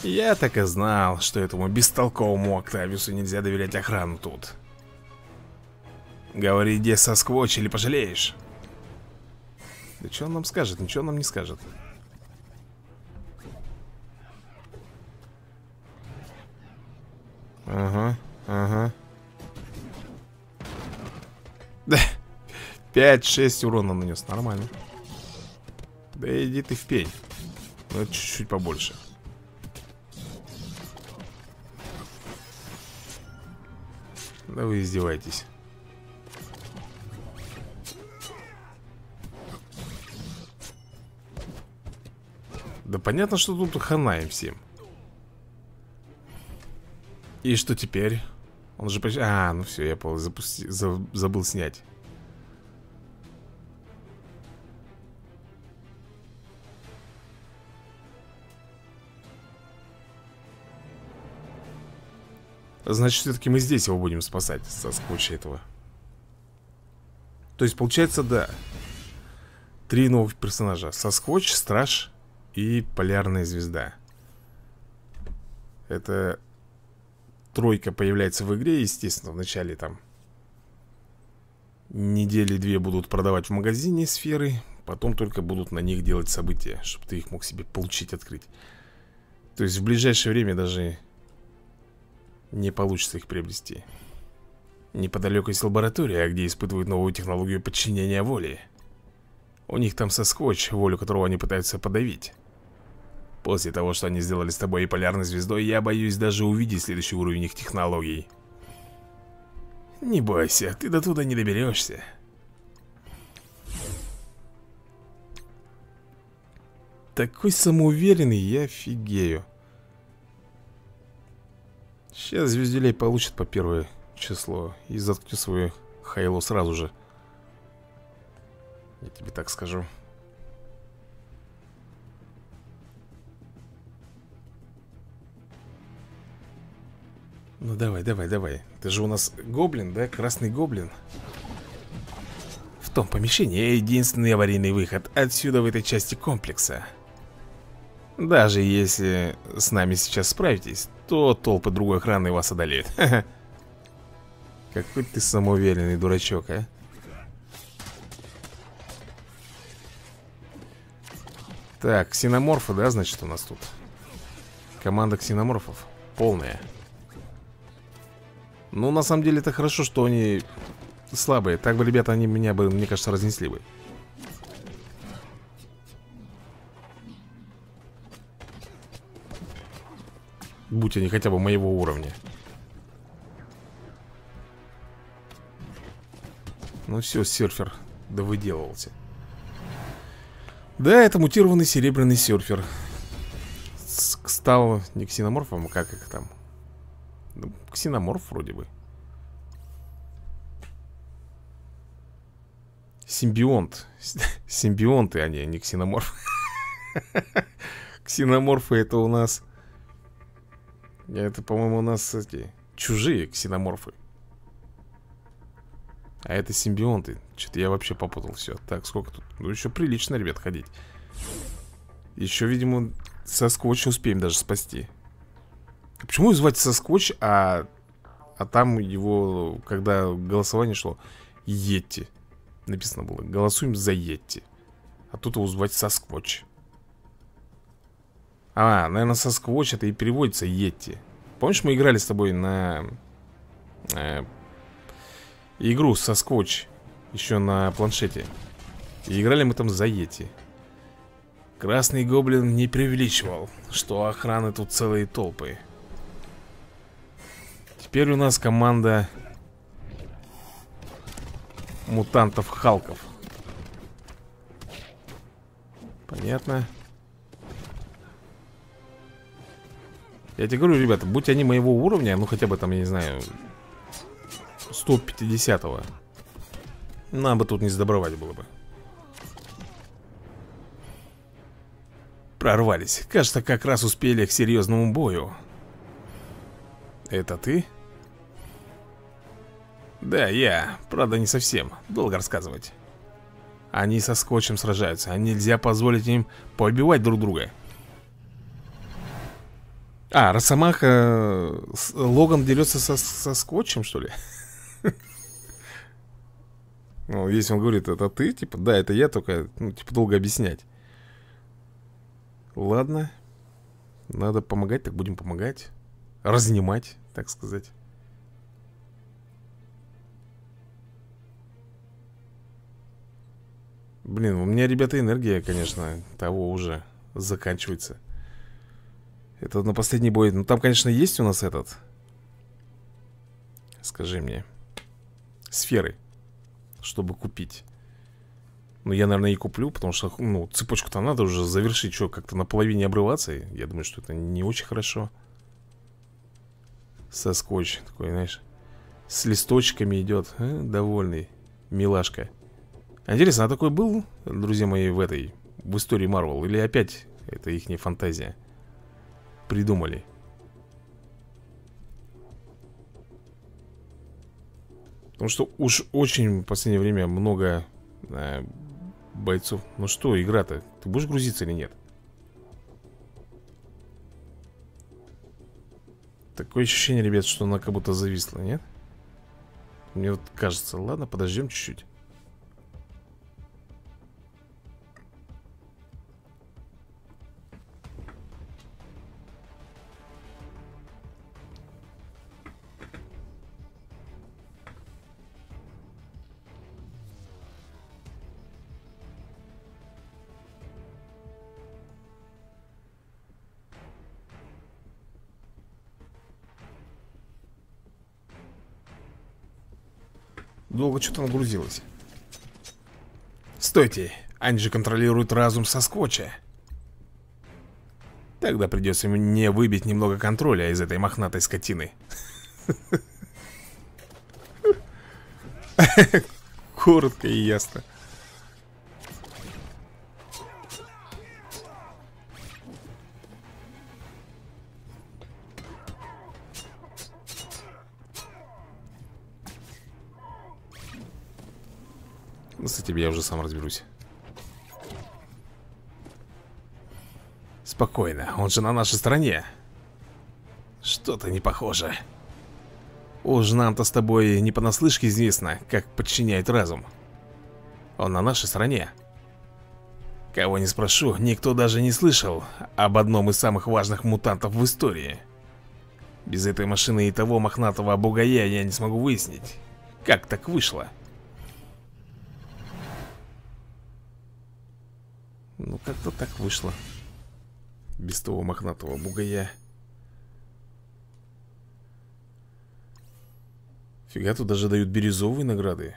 Я так и знал, что этому бестолковому Октавиусу нельзя доверять охрану тут. Говори, где Сосквоч, или пожалеешь. Да что он нам скажет? Ничего он нам не скажет. Ага, ага. Да, пять-шесть урона нанес, нормально. Да иди ты в пень. Но чуть-чуть побольше. Да вы издеваетесь. Да понятно, что тут хана им всем. И что теперь? Он же почти... А, ну все, я пол... Запусти... забыл снять. Значит, все-таки мы здесь его будем спасать со скуча этого. То есть, получается, да, три новых персонажа. Сосквоч, Страж и Полярная звезда. Это тройка появляется в игре, естественно, в начале там недели две будут продавать в магазине сферы. Потом только будут на них делать события, чтобы ты их мог себе получить, открыть. То есть, в ближайшее время даже... не получится их приобрести. Неподалеку есть лаборатория, где испытывают новую технологию подчинения воли. У них там Сосквоч, волю которого они пытаются подавить. После того, что они сделали с тобой и Полярной звездой, я боюсь даже увидеть следующий уровень их технологий. Не бойся, ты до туда не доберешься. Такой самоуверенный, я офигею. Сейчас звездюлей получат по первой число. И заткни свою хайлу сразу же. Я тебе так скажу. Ну давай, давай, давай. Ты же у нас гоблин, да? Красный гоблин. В том помещении единственный аварийный выход отсюда в этой части комплекса. Даже если с нами сейчас справитесь, то толпы другой охраны вас одолеют. Какой ты самоуверенный дурачок, а? Так, ксеноморфы, да, значит, у нас тут? Команда ксеноморфов полная. Ну, на самом деле, это хорошо, что они слабые. Так бы, ребята, они меня бы, мне кажется, разнесли бы. Будь они хотя бы моего уровня. Ну все, серфер, да выделывался. Да, это мутированный серебряный серфер. Стал не ксеноморфом, а как их там? Ксеноморф вроде бы. Симбионт. Симбионты они, а не ксеноморф. Ксеноморфы это у нас... Это, по-моему, у нас эти чужие ксеноморфы. А это симбионты. Что-то я вообще попутал все. Так, сколько тут? Ну, еще прилично, ребят, ходить. Еще, видимо, со скотча успеем даже спасти. Почему звать со скотч, а... а там его, когда голосование шло, Йети. Написано было, голосуем за Йети. А тут его звать со скотч. А, наверное, со сквотч это и переводится Йети. Помнишь, мы играли с тобой на э, игру со сквотч еще на планшете. И играли мы там за Йети. Красный гоблин не преувеличивал, что охраны тут целые толпы. Теперь у нас команда мутантов-халков. Понятно. Я тебе говорю, ребята, будь они моего уровня, ну хотя бы там, я не знаю, сто пятидесятого, нам бы тут не сдобровать было бы. Прорвались. Кажется, как раз успели к серьезному бою. Это ты? Да, я. Правда, не совсем. Долго рассказывать. Они со скотчем сражаются, а нельзя позволить им поубивать друг друга. А, Росомаха с Логан дерется со, со скотчем, что ли? Ну, если он говорит, это ты, типа, да, это я, только, ну, типа, долго объяснять. Ладно. Надо помогать, так будем помогать. Разнимать, так сказать. Блин, у меня, ребята, энергия, конечно, того уже заканчивается. Это на последний бой. Ну там, конечно, есть у нас этот. Скажи мне. Сферы. Чтобы купить. Ну я, наверное, и куплю, потому что, ну, цепочку-то надо уже завершить. Что, как-то на половине обрываться? Я думаю, что это не очень хорошо. Со скотч такой, знаешь. С листочками идет. А? Довольный. Милашка. Интересно, а такой был, друзья мои, в этой... В истории марвел? Или опять это их не фантазия? Придумали. Потому что уж очень в последнее время много э, бойцов. Ну что, игра-то? Ты будешь грузиться или нет? Такое ощущение, ребят, что она как будто зависла, нет? Мне вот кажется. Ладно, подождем чуть-чуть. Долго что-то нагрузилось. Стойте, они же контролируют разум со скотча. Тогда придется мне выбить немного контроля из этой мохнатой скотины. Коротко и ясно. Ну, с этим я уже сам разберусь. Спокойно, он же на нашей стороне. Что-то не похоже. Уж нам-то с тобой не понаслышке известно, как подчиняет разум. Он на нашей стороне. Кого не спрошу, никто даже не слышал об одном из самых важных мутантов в истории. Без этой машины и того мохнатого бугая я не смогу выяснить, как так вышло. Ну как-то так вышло. Без того мохнатого бугая. Фига, тут даже дают бирюзовые награды.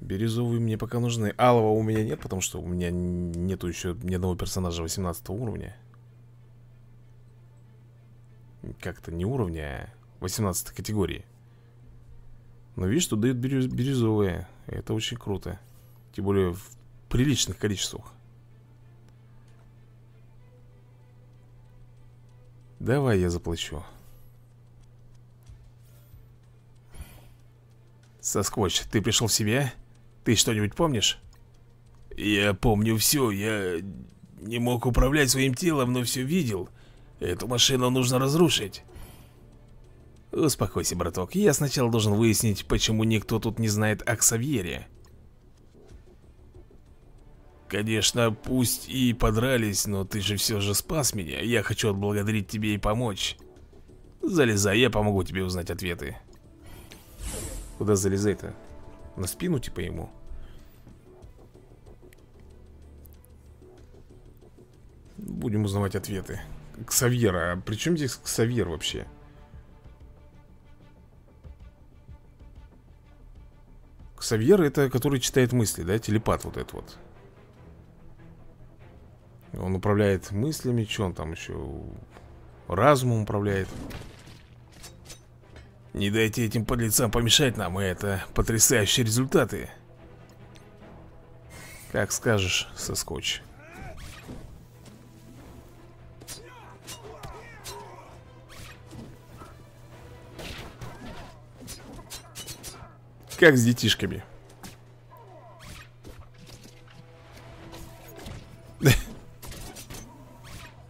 Бирюзовые мне пока нужны. Алого у меня нет, потому что у меня нету еще ни одного персонажа восемнадцатого уровня. Как-то не уровня, а восемнадцатой категории. Но видишь, тут дают бирюз... бирюзовые. Это очень круто. Тем более в приличных количествах. Давай я заплачу. Соскотч, ты пришел в себя? Ты что-нибудь помнишь? Я помню все, я не мог управлять своим телом, но все видел. Эту машину нужно разрушить. Успокойся, браток, я сначала должен выяснить, почему никто тут не знает о Ксавьере. Конечно, пусть и подрались, но ты же все же спас меня. Я хочу отблагодарить тебе и помочь. Залезай, я помогу тебе узнать ответы. Куда залезай-то? На спину типа ему? Будем узнавать ответы. Ксавьер, а при чем здесь Ксавьер вообще? Ксавьер это который читает мысли, да? Телепат вот этот вот. Он управляет мыслями, что он там еще? Разумом управляет. Не дайте этим подлецам помешать нам, и это потрясающие результаты. Как скажешь, соскотч. Как с детишками.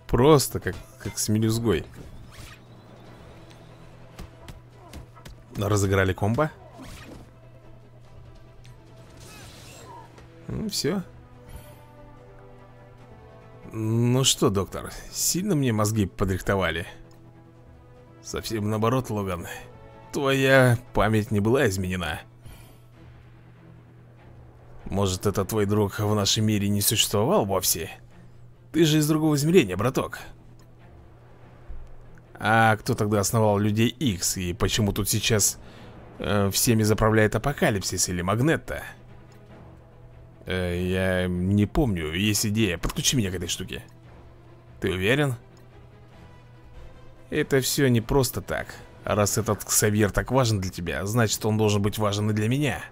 Просто как, как с мелюзгой. Разыграли комбо. Ну, все. Ну что, доктор, сильно мне мозги подрихтовали? Совсем наоборот, Логан. Твоя память не была изменена. Может, это твой друг в нашем мире не существовал вовсе? Ты же из другого измерения, браток. А кто тогда основал Людей Икс? И почему тут сейчас э, всеми заправляет Апокалипсис или Магнетта? Э, я не помню, есть идея. Подключи меня к этой штуке. Ты уверен? Это все не просто так. Раз этот Ксавьер так важен для тебя, значит он должен быть важен и для меня.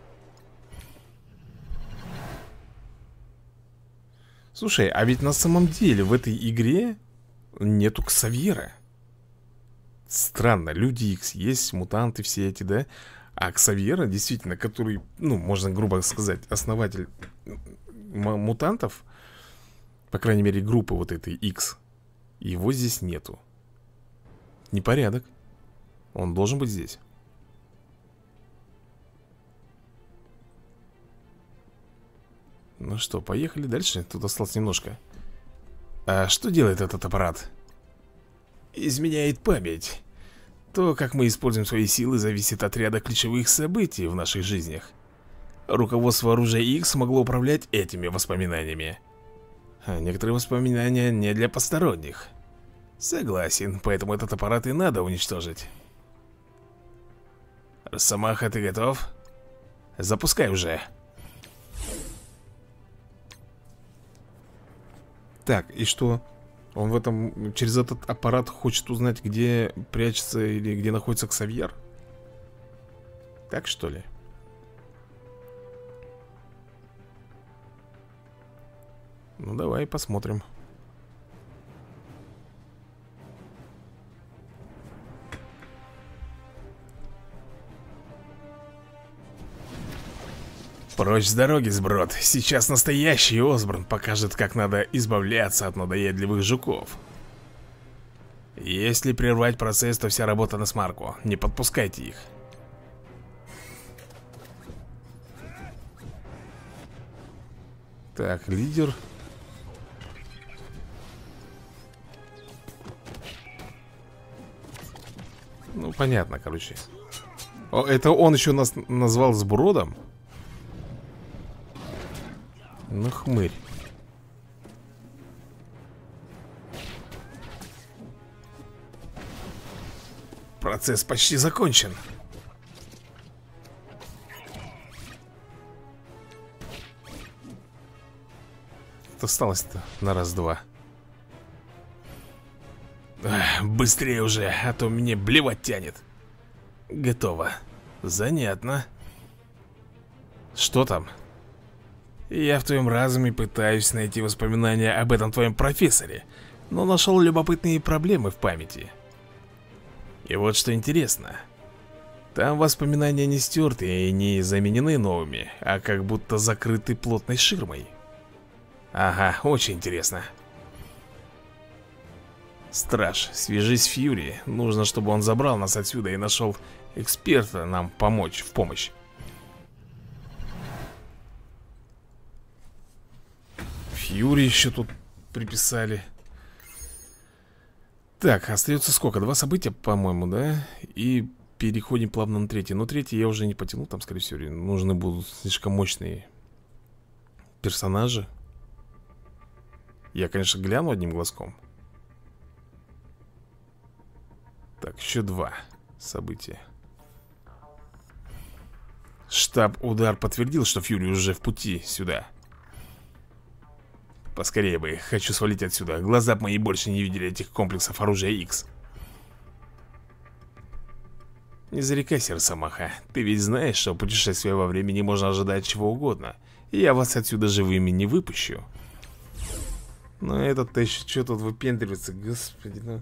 Слушай, а ведь на самом деле в этой игре нету Ксавьера. Странно, Люди Икс есть, мутанты все эти, да? А Ксавьера, действительно, который, ну, можно грубо сказать, основатель мутантов, по крайней мере, группы вот этой Икс, его здесь нету. Непорядок. Он должен быть здесь. Ну что, поехали дальше. Тут осталось немножко. А что делает этот аппарат? Изменяет память. То, как мы используем свои силы, зависит от ряда ключевых событий в наших жизнях. Руководство Оружия X могло управлять этими воспоминаниями. А некоторые воспоминания не для посторонних. Согласен, поэтому этот аппарат и надо уничтожить. Росомаха, ты готов? Запускай уже. Так, и что? Он в этом, через этот аппарат хочет узнать, где прячется или где находится Ксавьер? Так что ли? Ну давай посмотрим. Прочь с дороги, сброд. Сейчас настоящий Осборн покажет, как надо избавляться от надоедливых жуков. Если прервать процесс, то вся работа на смарку. Не подпускайте их. Так, лидер. Ну, понятно, короче. О, это он еще нас назвал сбродом? Ну, хмырь. Процесс почти закончен. Что осталось-то на раз-два? Быстрее уже, а то мне блевать тянет. Готово. Занятно. Что там? Я в твоем разуме пытаюсь найти воспоминания об этом твоем профессоре, но нашел любопытные проблемы в памяти. И вот что интересно. Там воспоминания не стерты и не заменены новыми, а как будто закрыты плотной ширмой. Ага, очень интересно. Страж, свяжись с Фьюри. Нужно, чтобы он забрал нас отсюда и нашел эксперта нам помочь, в помощь. Фьюри еще тут приписали. Так, остается сколько? Два события, по-моему, да? И переходим плавно на третий. Но третий я уже не потянул, там, скорее всего, нужны будут слишком мощные персонажи. Я, конечно, гляну одним глазком. Так, еще два события. Штаб-удар подтвердил, что Фьюри уже в пути сюда. Поскорее бы, хочу свалить отсюда. Глаза б мои больше не видели этих комплексов оружия X. Не зарекайся, Росомаха. Ты ведь знаешь, что путешествие во времени можно ожидать чего угодно. И я вас отсюда живыми не выпущу. Но этот-то еще что тут выпендривается, господи, ну.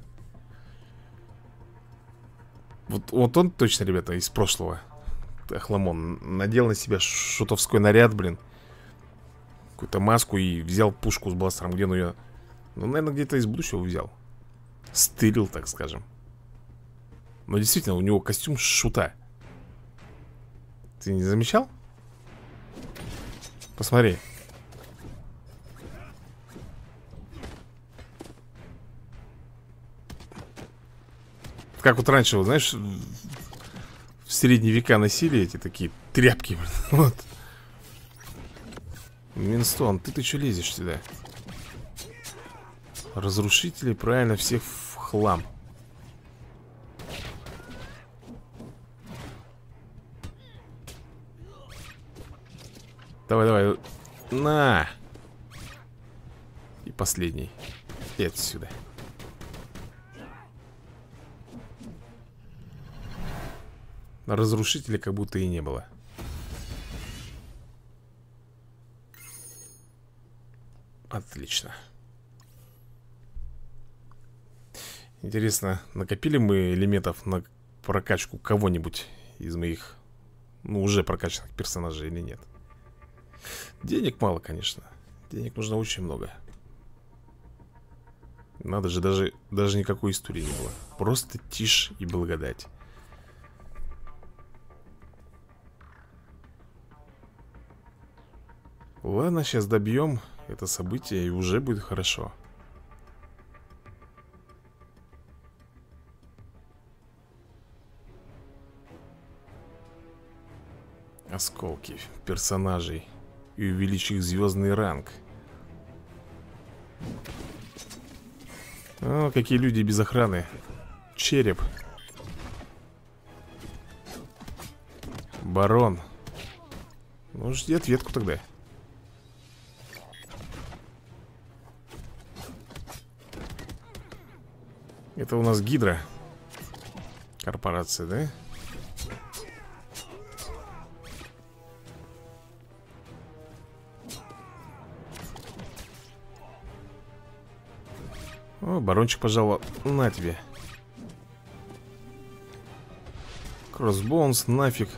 Вот, вот он точно, ребята, из прошлого. Хламон надел на себя шутовской наряд, блин. Какую-то маску и взял пушку с бластером. Где он ее... Ну, наверное, где-то из будущего взял. Стырил, так скажем. Но действительно, у него костюм шута. Ты не замечал? Посмотри. Как вот раньше, вот, знаешь, в средние века носили эти такие тряпки. Вот. Минстон, ты-то что лезешь сюда? Разрушители, правильно, всех в хлам. Давай, давай. На! И последний. И отсюда. Разрушителя как будто и не было. Отлично. Интересно, накопили мы элементов на прокачку кого-нибудь из моих, ну, уже прокачанных персонажей или нет? Денег мало, конечно. Денег нужно очень много. Надо же, даже, даже никакой истории не было. Просто тишь и благодать. Ладно, сейчас добьем это событие и уже будет хорошо. Осколки персонажей и увеличь их звездный ранг. О, какие люди без охраны. Череп. Барон. Ну, жди ответку тогда. Это у нас Гидра. Корпорация, да? О, барончик пожалуй, на тебе. Кроссбонс, нафиг.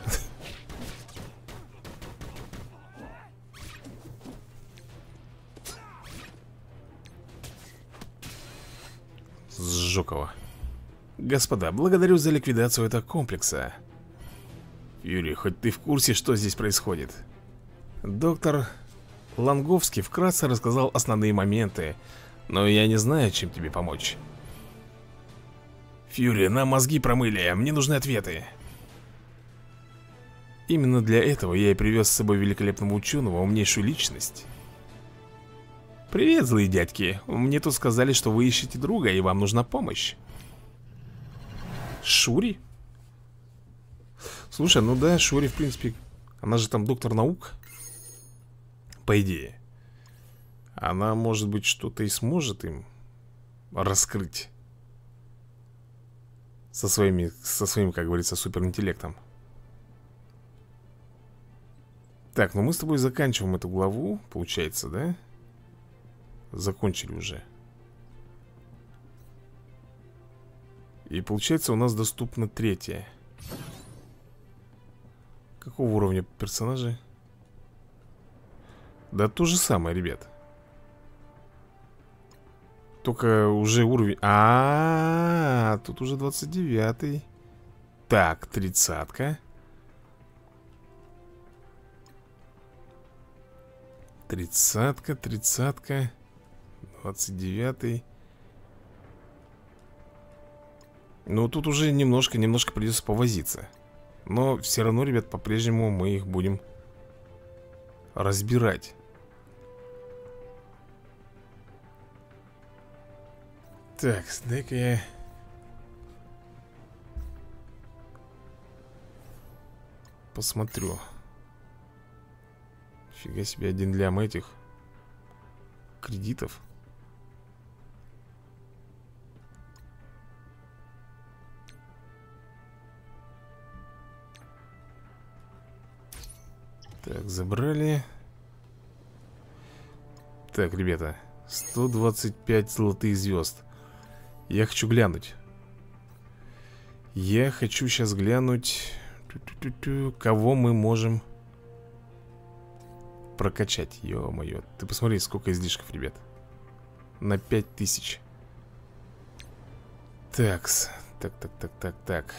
Жукова. Господа, благодарю за ликвидацию этого комплекса. Юрий, хоть ты в курсе, что здесь происходит? Доктор Ланговский вкратце рассказал основные моменты, но я не знаю, чем тебе помочь. Фьюри, нам мозги промыли, а мне нужны ответы. Именно для этого я и привез с собой великолепного ученого, умнейшую личность. Привет, злые дядьки. Мне тут сказали, что вы ищете друга, и вам нужна помощь. Шури? Слушай, ну да, Шури, в принципе, она же там доктор наук. По идее. Она, может быть, что-то и сможет им раскрыть. Со своими, со своим, как говорится, суперинтеллектом. Так, ну мы с тобой заканчиваем эту главу, получается, да? Закончили уже. И получается у нас доступна третья. Какого уровня персонажи? Да то же самое, ребят. Только уже уровень... А-а-а, тут уже двадцать девятый. Так, тридцатка. Тридцатка, тридцатка. двадцать девятый. Ну, тут уже немножко, немножко придется повозиться. Но все равно, ребят, по-прежнему мы их будем разбирать. Так, дай-ка я... посмотрю. Фига себе, один лям этих кредитов. Так, забрали. Так, ребята, сто двадцать пять золотых звезд. Я хочу глянуть. Я хочу сейчас глянуть, кого мы можем прокачать. Ё-моё, ты посмотри, сколько излишков, ребят. На пять тысяч. Такс. Так, так, так, так, так.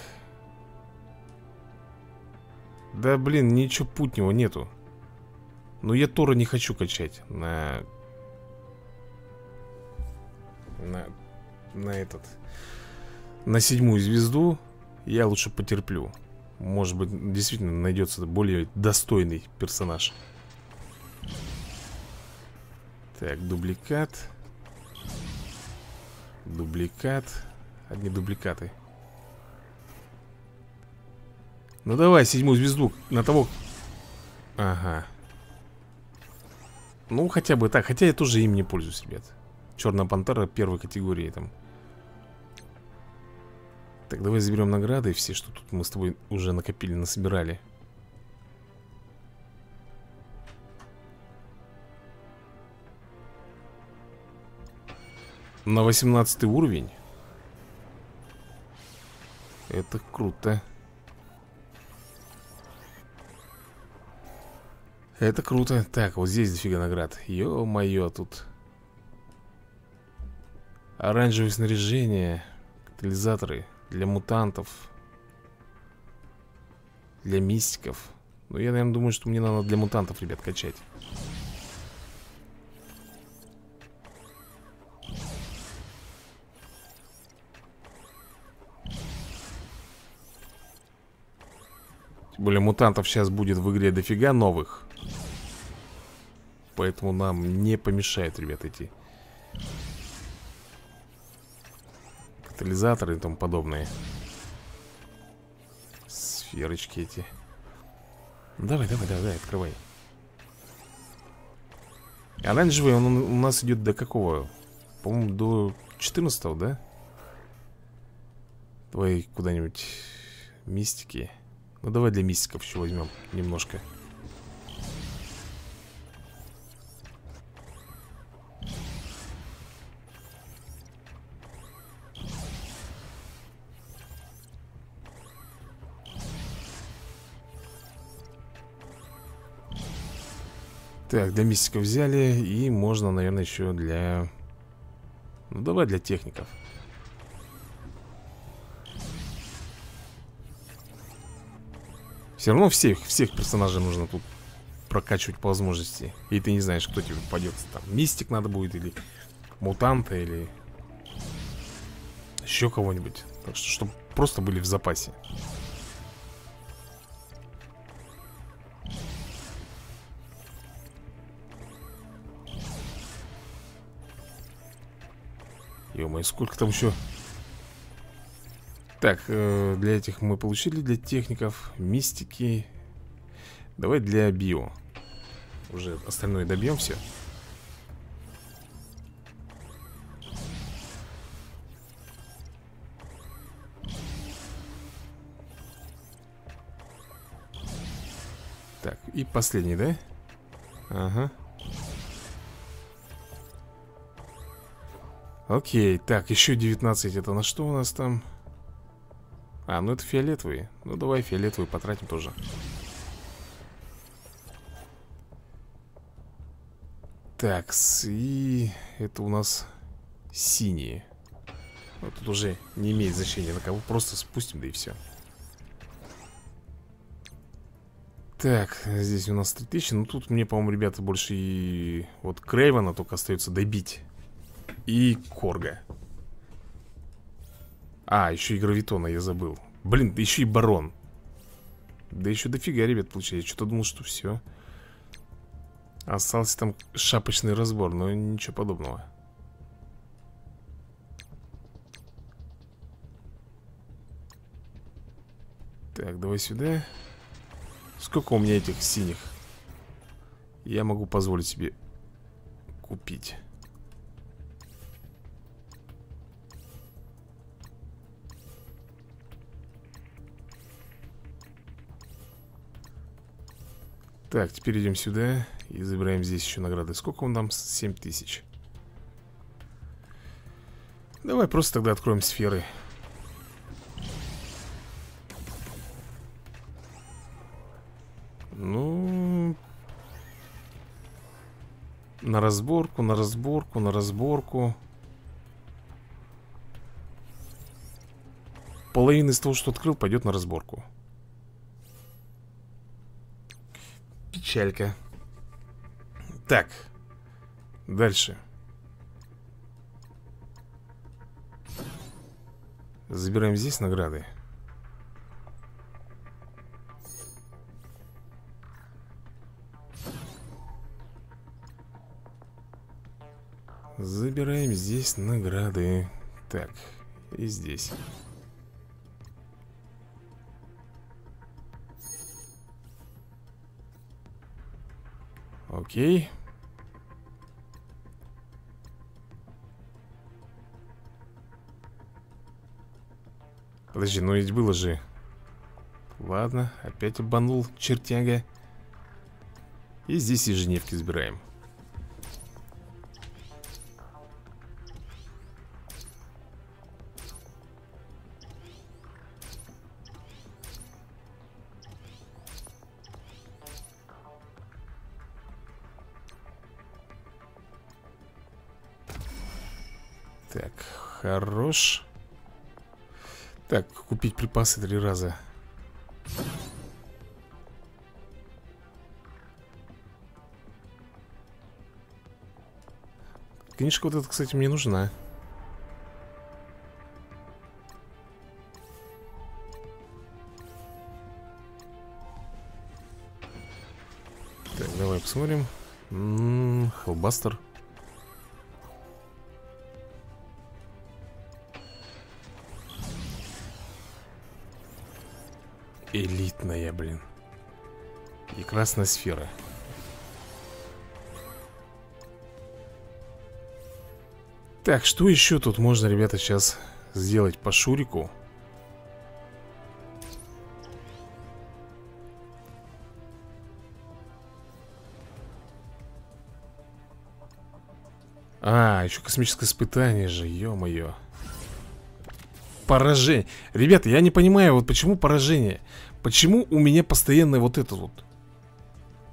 Да, блин, ничего путнего нету. Но я Тора не хочу качать на... На... На этот... На седьмую звезду я лучше потерплю. Может быть, действительно найдется более достойный персонаж. Так, дубликат. Дубликат. Одни дубликаты. Ну давай, седьмую звезду. На того... Ага. Ну хотя бы так. Хотя я тоже им не пользуюсь, ребят. Черная пантера первой категории там. Так, давай заберем награды. Все, что тут мы с тобой уже накопили, насобирали. На восемнадцатый уровень. Это круто. Это круто. Так, вот здесь дофига наград. Ё-моё, тут оранжевое снаряжение, катализаторы для мутантов, для мистиков. Ну, я, наверное, думаю, что мне надо для мутантов, ребят, качать. Тем более, мутантов сейчас будет в игре дофига новых. Поэтому нам не помешает, ребят, эти катализаторы и тому подобное. Сферочки эти. Давай, давай, давай, давай, открывай. Оранжевый, он у нас идет до какого? По-моему, до четырнадцатого, да? Давай куда-нибудь мистики. Ну давай для мистиков еще возьмем немножко. Так, для мистиков взяли. И можно, наверное, еще для... Ну, давай для техников. Все равно всех, всех персонажей нужно тут прокачивать по возможности. И ты не знаешь, кто тебе попадется. Там мистик надо будет, или мутанта, или еще кого-нибудь. Так что, чтобы просто были в запасе. Ё-моё, сколько там еще? Так, э, для этих мы получили, для техников, мистики. Давай для био. Уже остальное добьемся. Так, и последний, да? Ага. Окей, так, еще девятнадцать. Это на что у нас там? А, ну это фиолетовые. Ну давай фиолетовые потратим тоже. Так, и это у нас синие. Ну, тут уже не имеет значения, на кого просто спустим, да и все. Так, здесь у нас три тысячи. Ну тут мне, по-моему, ребята, больше и... Вот Крейвена только остается добить. И Корга. А, еще и Гравитона я забыл. Блин, да еще и Барон. Да еще дофига, ребят, получается. Я что-то думал, что все. Остался там шапочный разбор, но ничего подобного. Так, давай сюда. Сколько у меня этих синих? Я могу позволить себе купить. Так, теперь идем сюда и забираем здесь еще награды. Сколько он нам? семь тысяч. Давай просто тогда откроем сферы. Ну... На разборку, на разборку, на разборку. Половина из того, что открыл, пойдет на разборку. Печалька. Так. Дальше. Забираем здесь награды. Забираем здесь награды. Так. И здесь. Окей. Подожди, ну ведь было же. Ладно, опять обманул чертяга. И здесь ежедневки забираем. Так, хорош. Так, купить припасы три раза. Книжка вот эта, кстати, мне нужна. Так, давай посмотрим. М-м, Хеллбастер. Элитная, блин. И красная сфера. Так, что еще тут можно, ребята, сейчас сделать по Шурику? А, еще космическое испытание же, ё-моё. Поражение. Ребята, я не понимаю, вот почему поражение. Почему у меня постоянно вот этот вот.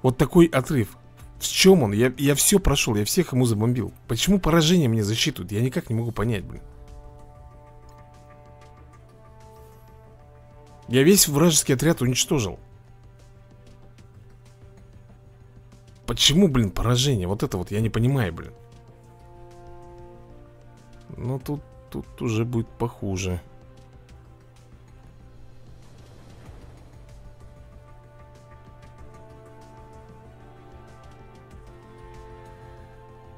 Вот такой отрыв. В чем он? Я, я все прошел, я всех ему забомбил. Почему поражение мне засчитывают? Я никак не могу понять, блин. Я весь вражеский отряд уничтожил. Почему, блин, поражение? Вот это вот я не понимаю, блин. Но тут, тут уже будет похуже.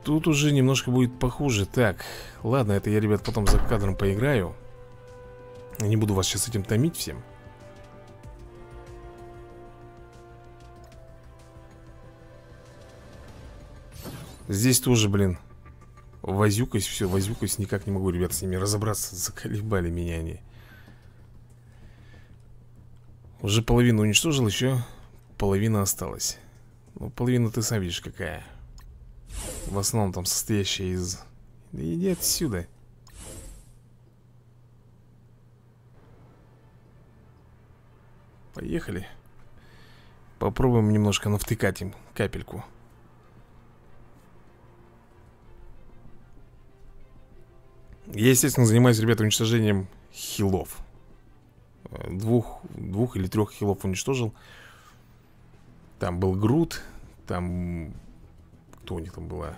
Тут уже немножко будет похуже. Так, ладно, это я, ребят, потом за кадром поиграю. Я не буду вас сейчас этим томить всем. Здесь тоже, блин, возюкаюсь, все, возюкаюсь. Никак не могу, ребят, с ними разобраться. Заколебали меня они. Уже половину уничтожил, еще половина осталась. Ну, половина ты сам видишь какая. В основном там состоящая из... Да иди отсюда. Поехали. Попробуем немножко навтыкать им капельку. Я, естественно, занимаюсь, ребята, уничтожением хилов. Двух, двух или трех хилов уничтожил. Там был Грут. Там... Кто у них там была?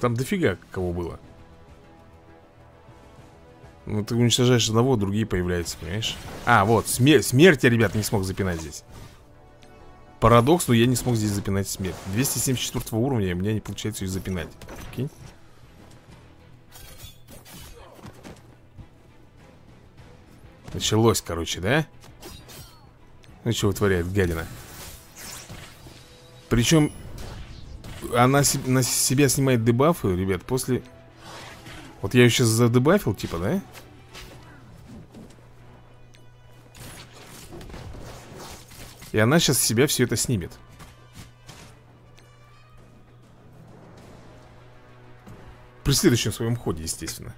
Там дофига кого было. Ну ты уничтожаешь одного, другие появляются, понимаешь? А, вот, смер смерть я, ребята, не смог запинать здесь. Парадокс, но я не смог здесь запинать смерть. Двести семьдесят четвёртого уровня, у меня не получается ее запинать. Окей. Началось, короче, да? Ну что вытворяет гадина. Причем она на себя снимает дебафы, ребят, после... Вот я ее сейчас задебафил, типа, да? И она сейчас с себя все это снимет. При следующем своем ходе, естественно.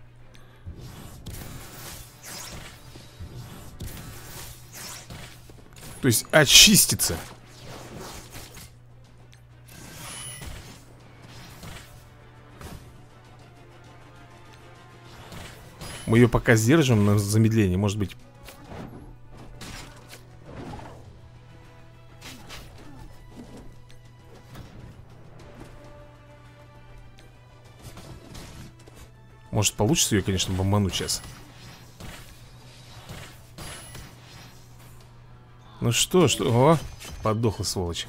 То есть очистится. Мы ее пока сдержим на замедлении, может быть. Может, получится ее, конечно, бомбануть сейчас. Ну что, что... О, подохла, сволочь.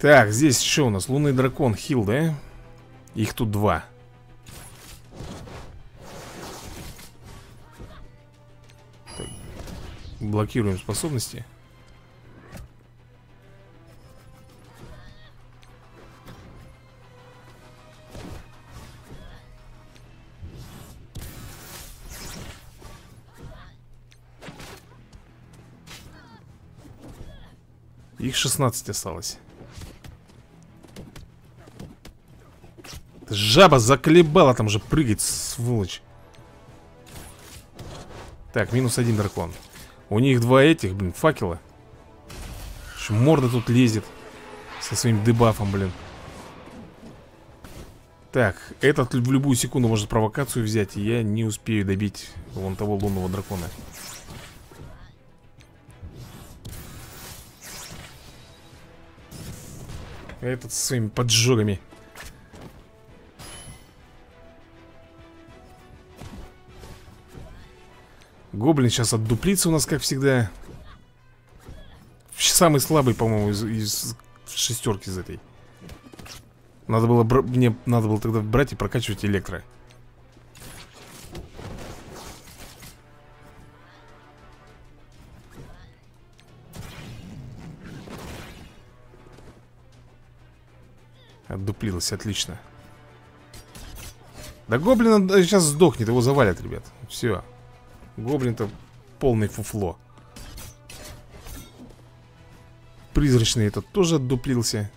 Так, здесь что у нас? Лунный дракон, хил, да? Их тут два. Блокируем способности. Их шестнадцать осталось. Жаба заколебала там же прыгать, сволочь. Так, минус один дракон. У них два этих, блин, факела. Еще морда тут лезет со своим дебафом, блин. Так, этот в любую секунду может провокацию взять, и я не успею добить вон того лунного дракона. Этот со своими поджогами. Гоблин сейчас отдуплится у нас, как всегда. Самый слабый, по-моему, из, из шестерки из этой. Надо было, мне надо было тогда брать и прокачивать электро. Отдуплилась, отлично. Да гоблин сейчас сдохнет, его завалят, ребят. Все. Гоблин-то полный фуфло. Призрачный этот тоже отдуплился.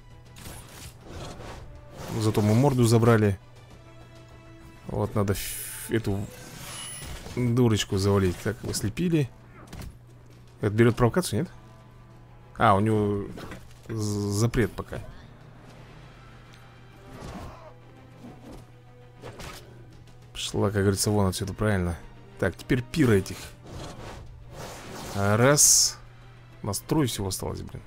Зато мы морду забрали. Вот надо эту дурочку завалить. Так, его слепили. Это берет провокацию, нет? А, у него запрет пока. Пошла, как говорится, вон отсюда, правильно. Так, теперь пира этих. Раз. Настрой всего осталось, блин.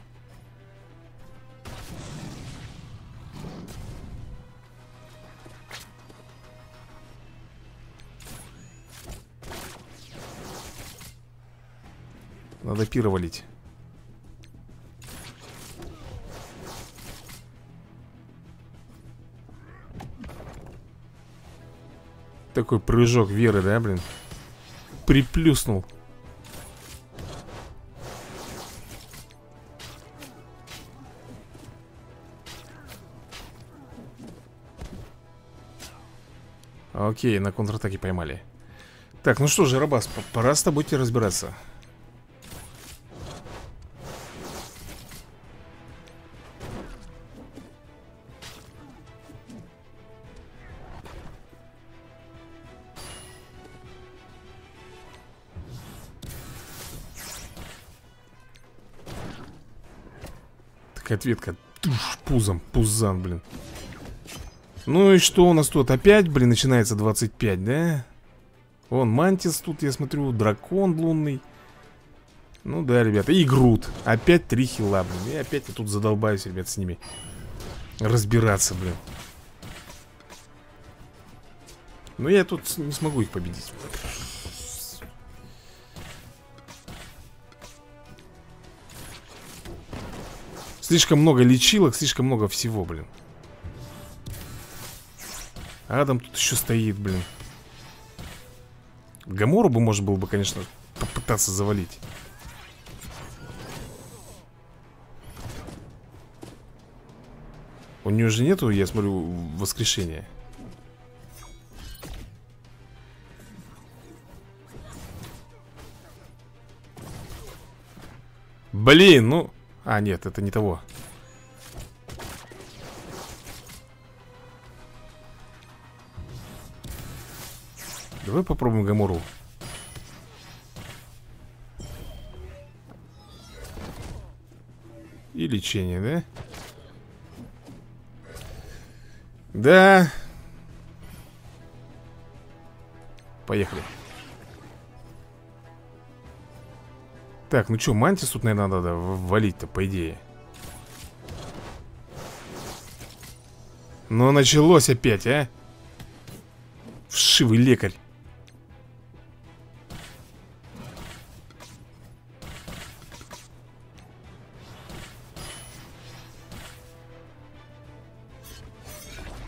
Надо пира валить. Такой прыжок веры, да, блин? Приплюснул. Окей, на контратаке поймали. Так, ну что же, Рабас, пора с тобой тебе разбираться. Ответка. Туш, пузом, пузан, блин. Ну и что у нас тут? Опять, блин, начинается двадцать пять, да? Вон Мантис тут, я смотрю, дракон лунный. Ну да, ребята, и Грут. Опять три хила, блин. И опять я тут задолбаюсь, ребят, с ними разбираться, блин. Но я тут не смогу их победить. Слишком много лечилок, слишком много всего, блин. Адам тут еще стоит, блин. Гамору бы можно было бы, конечно, попытаться завалить. У нее же нету, я смотрю, воскрешения. Блин, ну... А, нет, это не того. Давай попробуем Гамору. И лечение, да? Да. Поехали. Так, ну что, Мантис тут, наверное, надо валить-то, по идее. Но началось опять, а? Вшивый лекарь.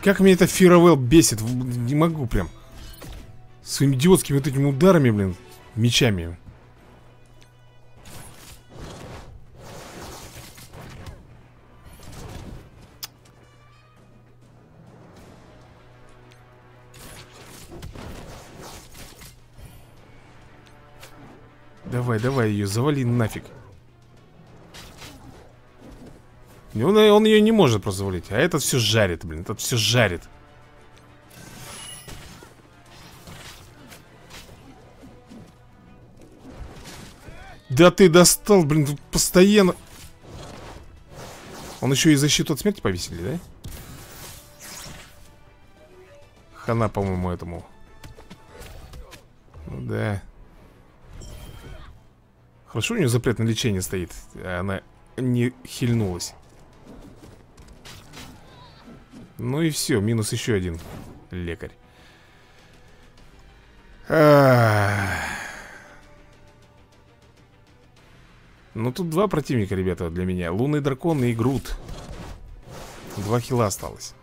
Как меня эта Фьюроуэлл бесит. Не могу прям. Своими идиотскими вот этими ударами, блин. Мечами. Давай, давай ее, завали нафиг. Он, он ее не может просто завалить. А этот все жарит, блин, этот все жарит. Да ты достал, блин, постоянно. Он еще и защиту от смерти повесили, да? Хана, по-моему, этому. Ну да. Хорошо, у нее запрет на лечение стоит. Она не хильнулась. Ну и все, минус еще один лекарь. А-а-а. Ну тут два противника, ребята, для меня. Лунный дракон и Грут. Два хила осталось.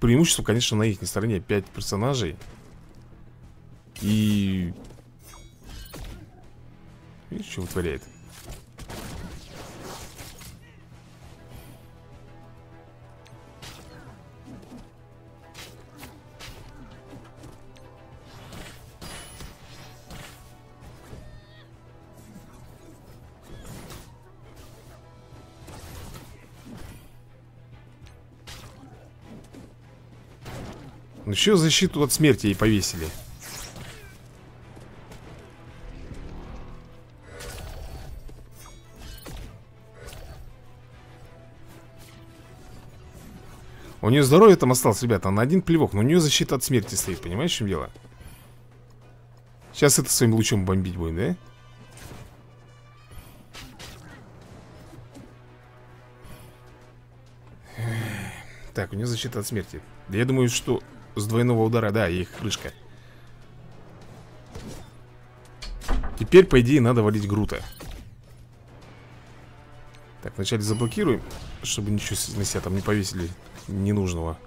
Преимущество, конечно, на их стороне. Пять персонажей. И... Видишь, что вытворяет? Еще защиту от смерти ей повесили. У нее здоровье там осталось, ребята, на один плевок. Но у нее защита от смерти стоит, понимаешь, в чем дело? Сейчас это своим лучом бомбить будем, да? Так, у нее защита от смерти. Я думаю, что с двойного удара, да, их крышка. Теперь, по идее, надо валить Грута. Так, вначале заблокируем, чтобы ничего на себя там не повесили ненужного.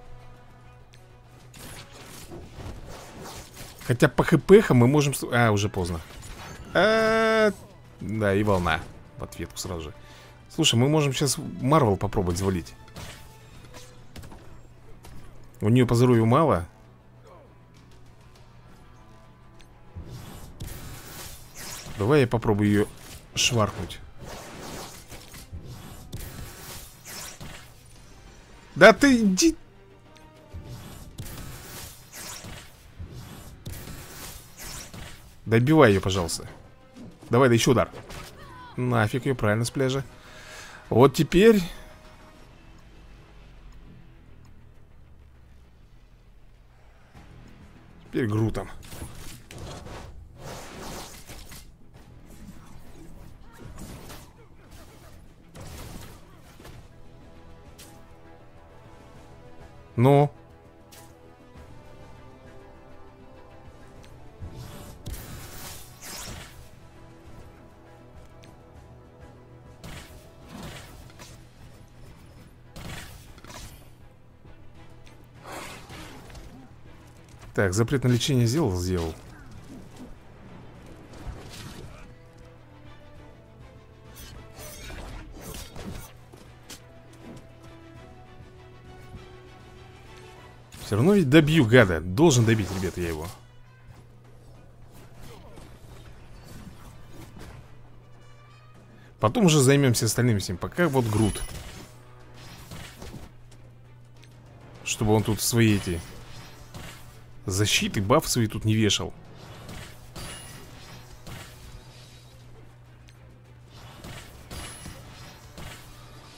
Хотя по хпхам мы можем... А, уже поздно. А -а -а -а. Да, и волна в ответку сразу же. Слушай, мы можем сейчас Марвел попробовать завалить. У нее по здоровью мало. Давай я попробую ее шваркнуть. Да ты иди. Добивай ее, пожалуйста. Давай, да еще удар. Нафиг ее, правильно, с пляжа. Вот теперь. Теперь Грутом. Ну. Так, запрет на лечение сделал, сделал. Все равно ведь добью, гада. Должен добить, ребята, я его. Потом уже займемся остальными всем. Пока вот Грут. Чтобы он тут свои эти защиты, баф свои тут не вешал.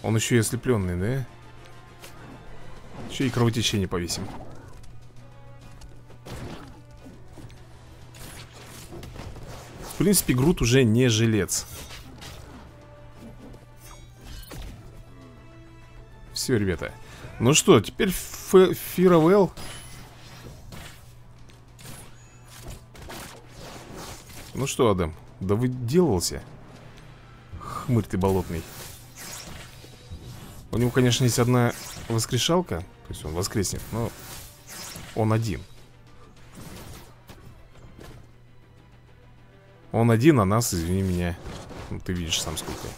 Он еще и ослепленный, да? И кровотечение повесим. В принципе, Грут уже не жилец. Все, ребята. Ну что, теперь Фьюроуэлл. Ну что, Адам, да выделался. Хмырь ты болотный. У него, конечно, есть одна воскрешалка. То есть он воскреснет, но он один. Он один, а нас, извини меня, ну, ты видишь сам сколько.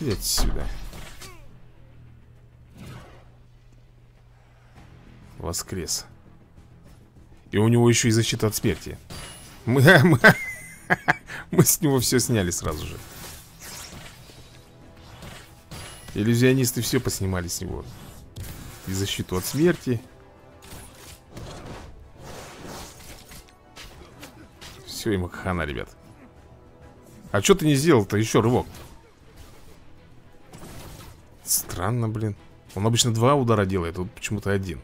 Иди отсюда. Воскрес. И у него еще и защита от смерти. Мы, мы, мы с него все сняли сразу же. Иллюзионисты все поснимали с него. И защиту от смерти. Все, ему хана, ребят. А что ты не сделал-то? Еще рывок. Странно, блин. Он обычно два удара делает, а тут почему-то один.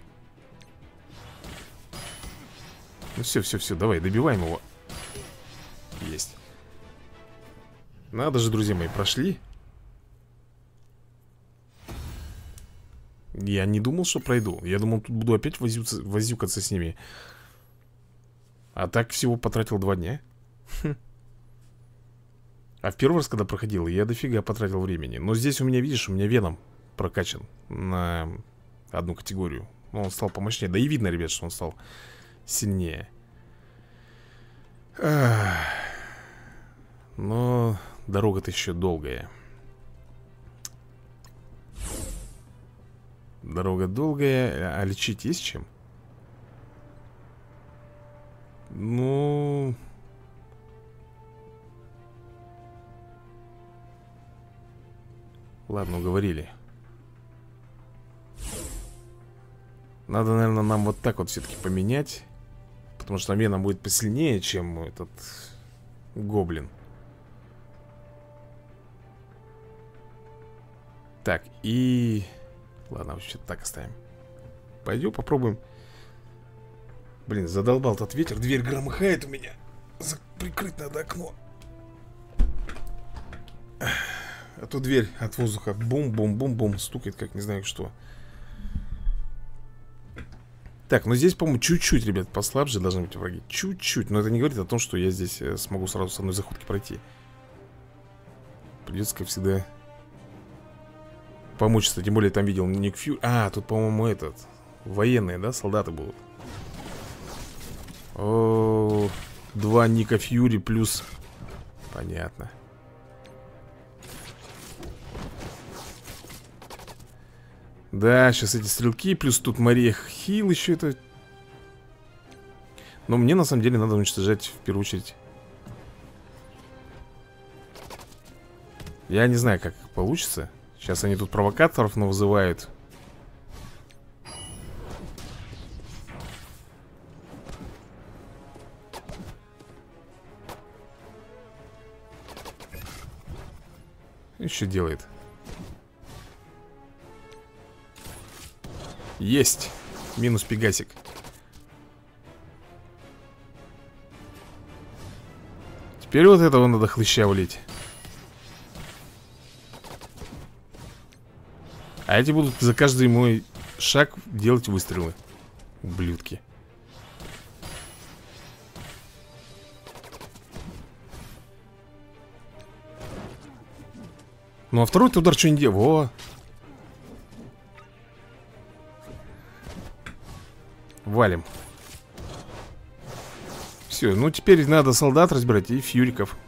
Ну все, все, все, давай, добиваем его. Есть. Надо же, друзья мои, прошли. Я не думал, что пройду. Я думал, тут буду опять возюкаться, возюкаться с ними. А так всего потратил два дня. Хм. А в первый раз, когда проходил, я дофига потратил времени. Но здесь у меня, видишь, у меня Веном прокачан на одну категорию. Он стал помощнее. Да и видно, ребят, что он стал сильнее. Ах. Но дорога-то еще долгая. Дорога долгая, а лечить есть чем? Ну... Ладно, уговорили. Надо, наверное, нам вот так вот все-таки поменять. Потому что Вена будет посильнее, чем этот гоблин. Так, и... Ладно, вообще-то так оставим. Пойдем попробуем. Блин, задолбал этот ветер. Дверь громыхает у меня. Прикрыть надо окно. А то дверь от воздуха бум-бум-бум-бум стукает, как не знаю что. Так, ну здесь, по-моему, чуть-чуть, ребят, послабже должны быть враги. Чуть-чуть, но это не говорит о том, что я здесь смогу сразу с одной заходки пройти. Придется, как всегда, помучиться. Тем более, там видел Ник Фью. А, тут, по-моему, этот военные, да, солдаты будут. О, два Ника Фьюри плюс... Понятно. Да, сейчас эти стрелки, плюс тут Мария Хилл еще это. Но мне на самом деле надо уничтожать в первую очередь. Я не знаю, как получится. Сейчас они тут провокаторов навызывают. Еще делает. Есть! Минус пегасик. Теперь вот этого надо хлыща влить. А эти будут за каждый мой шаг делать выстрелы. Ублюдки. Ну а второй-то удар что-нибудь делал. Во! Валим. Все, ну теперь надо солдат разбирать и фьюриков.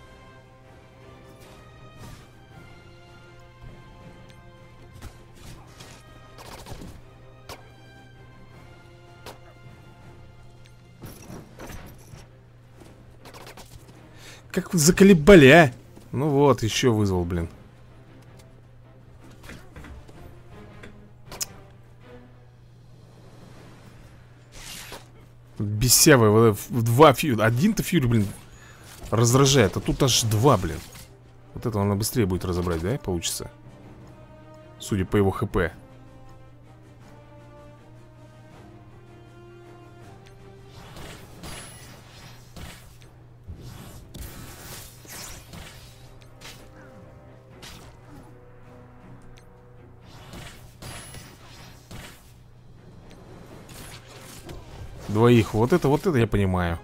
Как вы заколебали, а? Ну вот, еще вызвал, блин. Бесявая, два фьюри. Один-то фьюри, блин, раздражает. А тут аж два, блин. Вот это надо быстрее будет разобрать, да, получится. Судя по его хп. Двоих. Вот это, вот это я понимаю.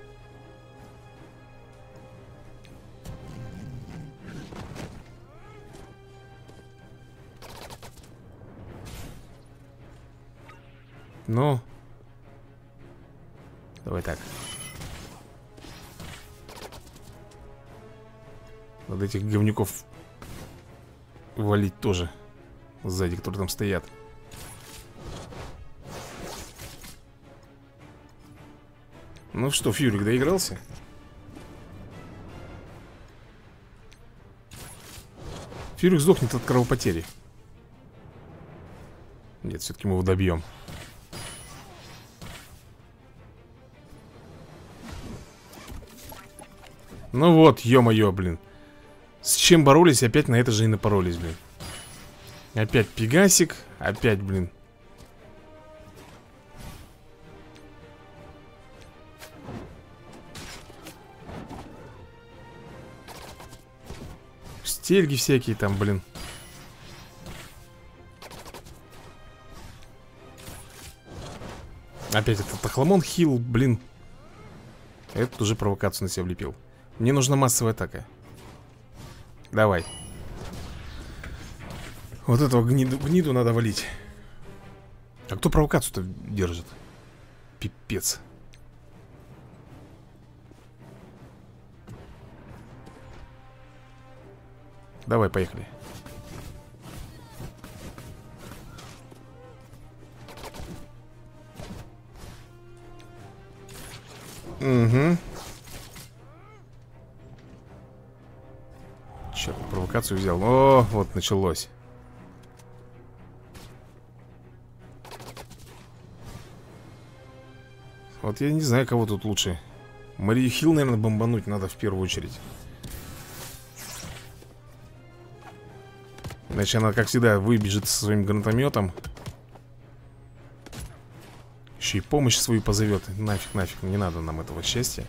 Ну. Давай так. Надо этих говнюков валить тоже. Сзади, которые там стоят. Ну что, Фьюрик доигрался? Фьюрик сдохнет от кровопотери. Нет, все-таки мы его добьем. Ну вот, ё-моё, блин. С чем боролись, опять на это же и напоролись, блин. Опять пегасик, опять, блин. Сельги всякие там, блин. Опять этот охламон хил, блин. Этот уже провокацию на себя влепил. Мне нужна массовая атака. Давай. Вот этого гниду, гниду надо валить. А кто провокацию-то держит? Пипец. Давай, поехали. Угу. Черт, провокацию взял. О, вот началось. Вот я не знаю, кого тут лучше. Марию Хилл, наверное, бомбануть надо в первую очередь. Значит, она, как всегда, выбежит со своим гранатометом. Еще и помощь свою позовет. Нафиг, нафиг, не надо нам этого счастья.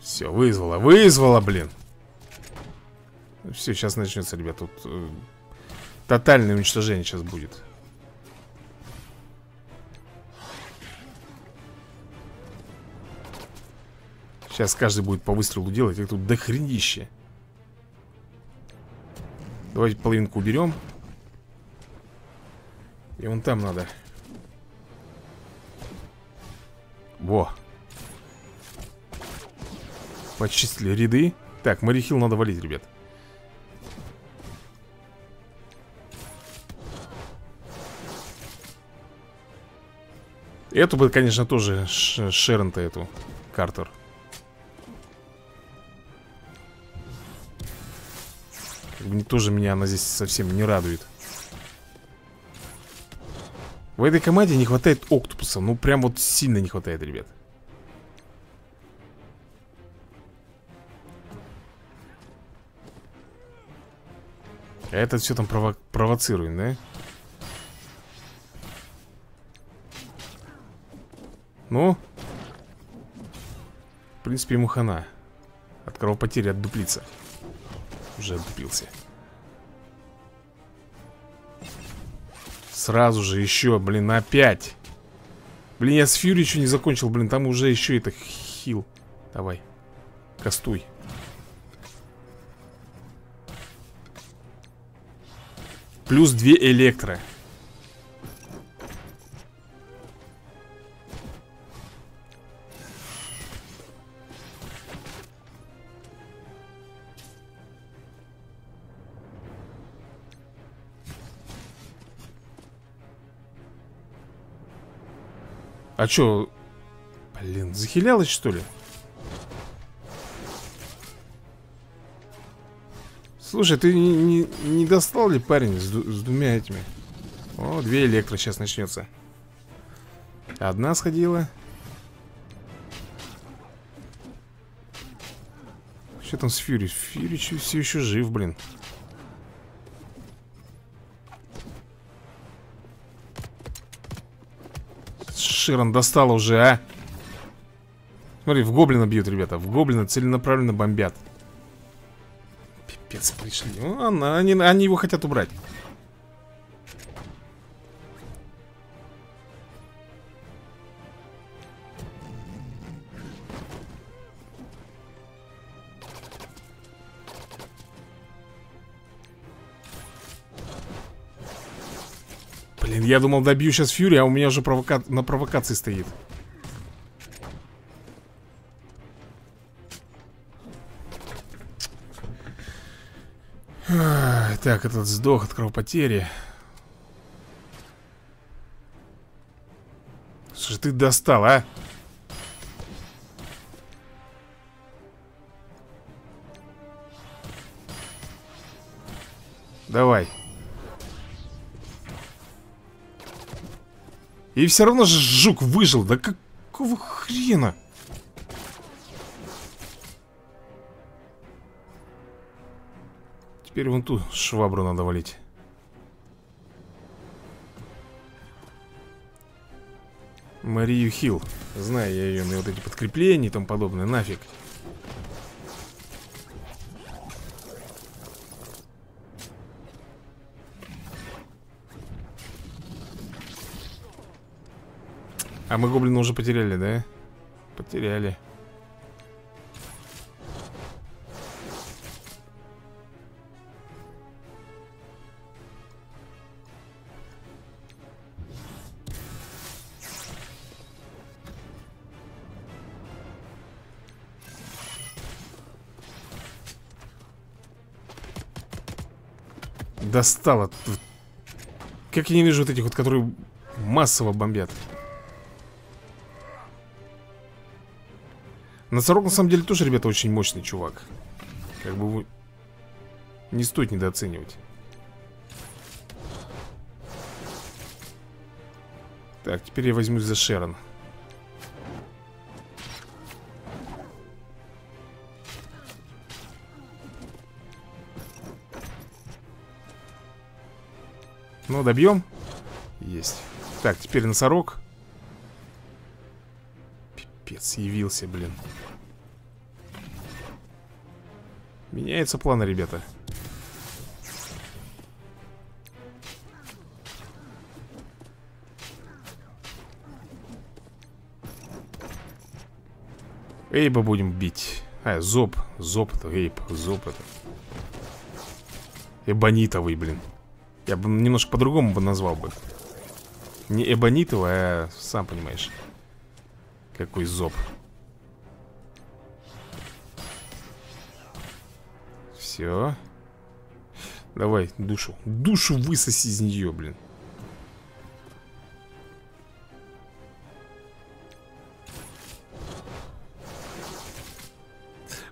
Все, вызвала, вызвала, блин. Все, сейчас начнется, ребят. Тут э, тотальное уничтожение сейчас будет. Сейчас каждый будет по выстрелу делать. Их тут дохренище. Давайте половинку уберем. И вон там надо. Во. Почистили ряды. Так, Марихил надо валить, ребят. Эту бы, конечно, тоже Шерон-то эту, Картер. Тоже меня она здесь совсем не радует. В этой команде не хватает Октопуса. Ну прям вот сильно не хватает, ребят. А это все там прово провоцируем, да? Ну, в принципе, ему хана. От кровопотери отдуплится. Уже отдупился. Сразу же еще, блин, опять. Блин, я с Фьюри еще не закончил, блин. Там уже еще это хил. Давай, кастуй. Плюс две электро. А чё? Блин, захилялась, что ли? Слушай, ты не, не, не достал ли, парень, с, с двумя этими? О, две электро сейчас начнется. Одна сходила. Что там с Фьюри? Фьюри все еще жив, блин. Шерон достала уже, а. Смотри, в гоблина бьют, ребята. В гоблина целенаправленно бомбят. Пипец, пришли. Ну, она, они, они его хотят убрать. Я думал, добью сейчас Фьюри, а у меня уже провока... на провокации стоит. Так, этот сдох от кровопотери. Слушай, ты достал, а? Давай. И все равно же жук выжил. Да какого хрена? Теперь вон ту швабру надо валить. Марию Хилл. Знаю я ее на вот эти подкрепления и тому подобное. Нафиг. А мы гоблина уже потеряли, да? Потеряли. Достало. Как я не вижу вот этих вот, которые массово бомбят. Носорог, на самом деле, тоже, ребята, очень мощный чувак. Как бы вы... не стоит недооценивать. Так, теперь я возьмусь за Шерон. Ну, добьем. Есть. Так, теперь носорог. Пипец, явился, блин. Меняются планы, ребята. Эйба будем бить. А, зоб. Зоб-то, эйб. Зоб это. Эбонитовый, блин. Я бы немножко по-другому бы назвал бы. Не эбонитовый, а сам понимаешь. Какой зоб. Все. Давай, душу. Душу высоси из нее, блин.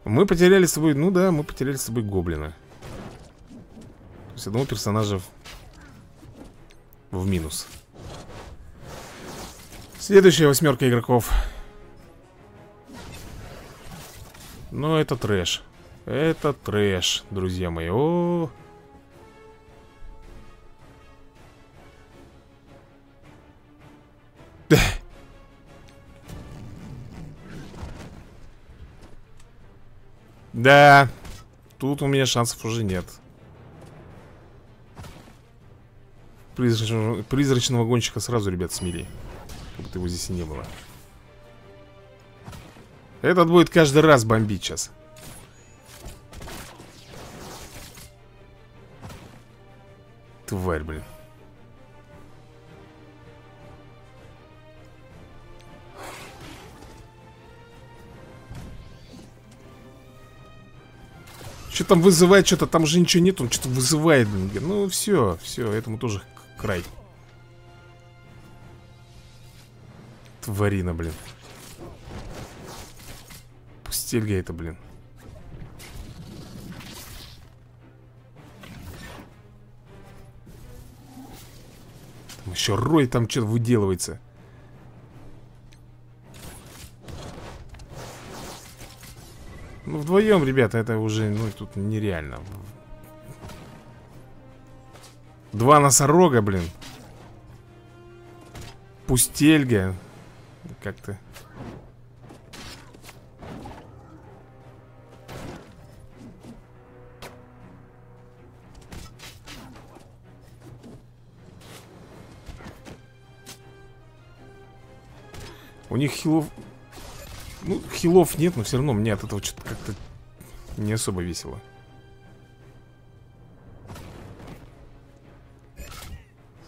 Мы потеряли с собой, ну да, мы потеряли с собой гоблина. То есть одного персонажа в, в минус. Следующая восьмерка игроков. Ну это трэш. Это трэш, друзья мои. О-о-о. Да, тут у меня шансов уже нет. Призрачного, призрачного гонщика сразу, ребят, смели. Как будто его здесь и не было. Этот будет каждый раз бомбить сейчас. Тварь, блин. Что там вызывает, что-то там уже ничего нет, он что-то вызывает, блин. Ну все, все, этому тоже край. Тварина, блин. Пустельга это, блин. Там еще рой там что-то выделывается. Ну, вдвоем, ребята, это уже, ну, тут нереально. Два носорога, блин. Пустельга. Как-то. У них хилов... Ну, хилов нет, но все равно мне от этого что-то как-то не особо весело.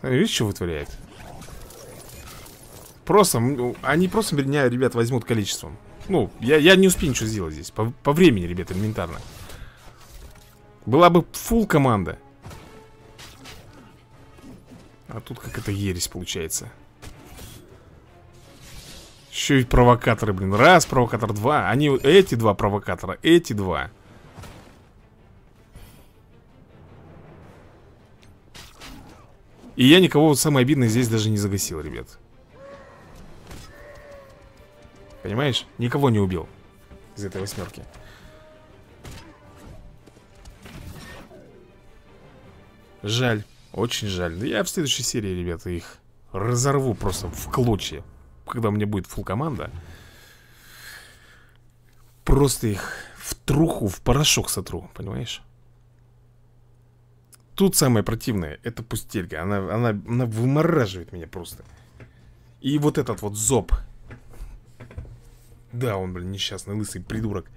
Видишь, что вытворяет? Просто, они просто меня, ребят, возьмут количеством. Ну, я, я не успею ничего сделать здесь. По, по времени, ребят, элементарно. Была бы фулл команда. А тут какая-то ересь получается. Еще и провокаторы, блин. Раз, провокатор, два. Они эти два провокатора, эти два. И я никого, вот самое обидное, здесь даже не загасил, ребят. Понимаешь? Никого не убил из этой восьмерки. Жаль, очень жаль. Но я в следующей серии, ребята, их разорву просто в клочья. Когда у меня будет фулл команда, просто их в труху, в порошок сотру, понимаешь? Тут самое противное, это пустелька. Она, она, она вымораживает меня просто. И вот этот вот зоб. Да, он, блин, несчастный, лысый придурок.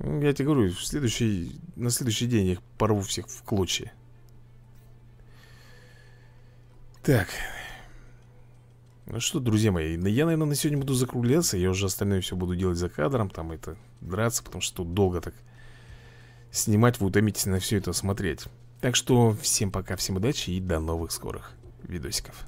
Я тебе говорю, в следующий, на следующий день я их порву всех в клочья. Так. Ну что, друзья мои, я, наверное, на сегодня буду закругляться. Я уже остальное все буду делать за кадром. Там это, драться, потому что тут долго так снимать, вы утомитесь на все это смотреть. Так что всем пока, всем удачи и до новых скорых видосиков.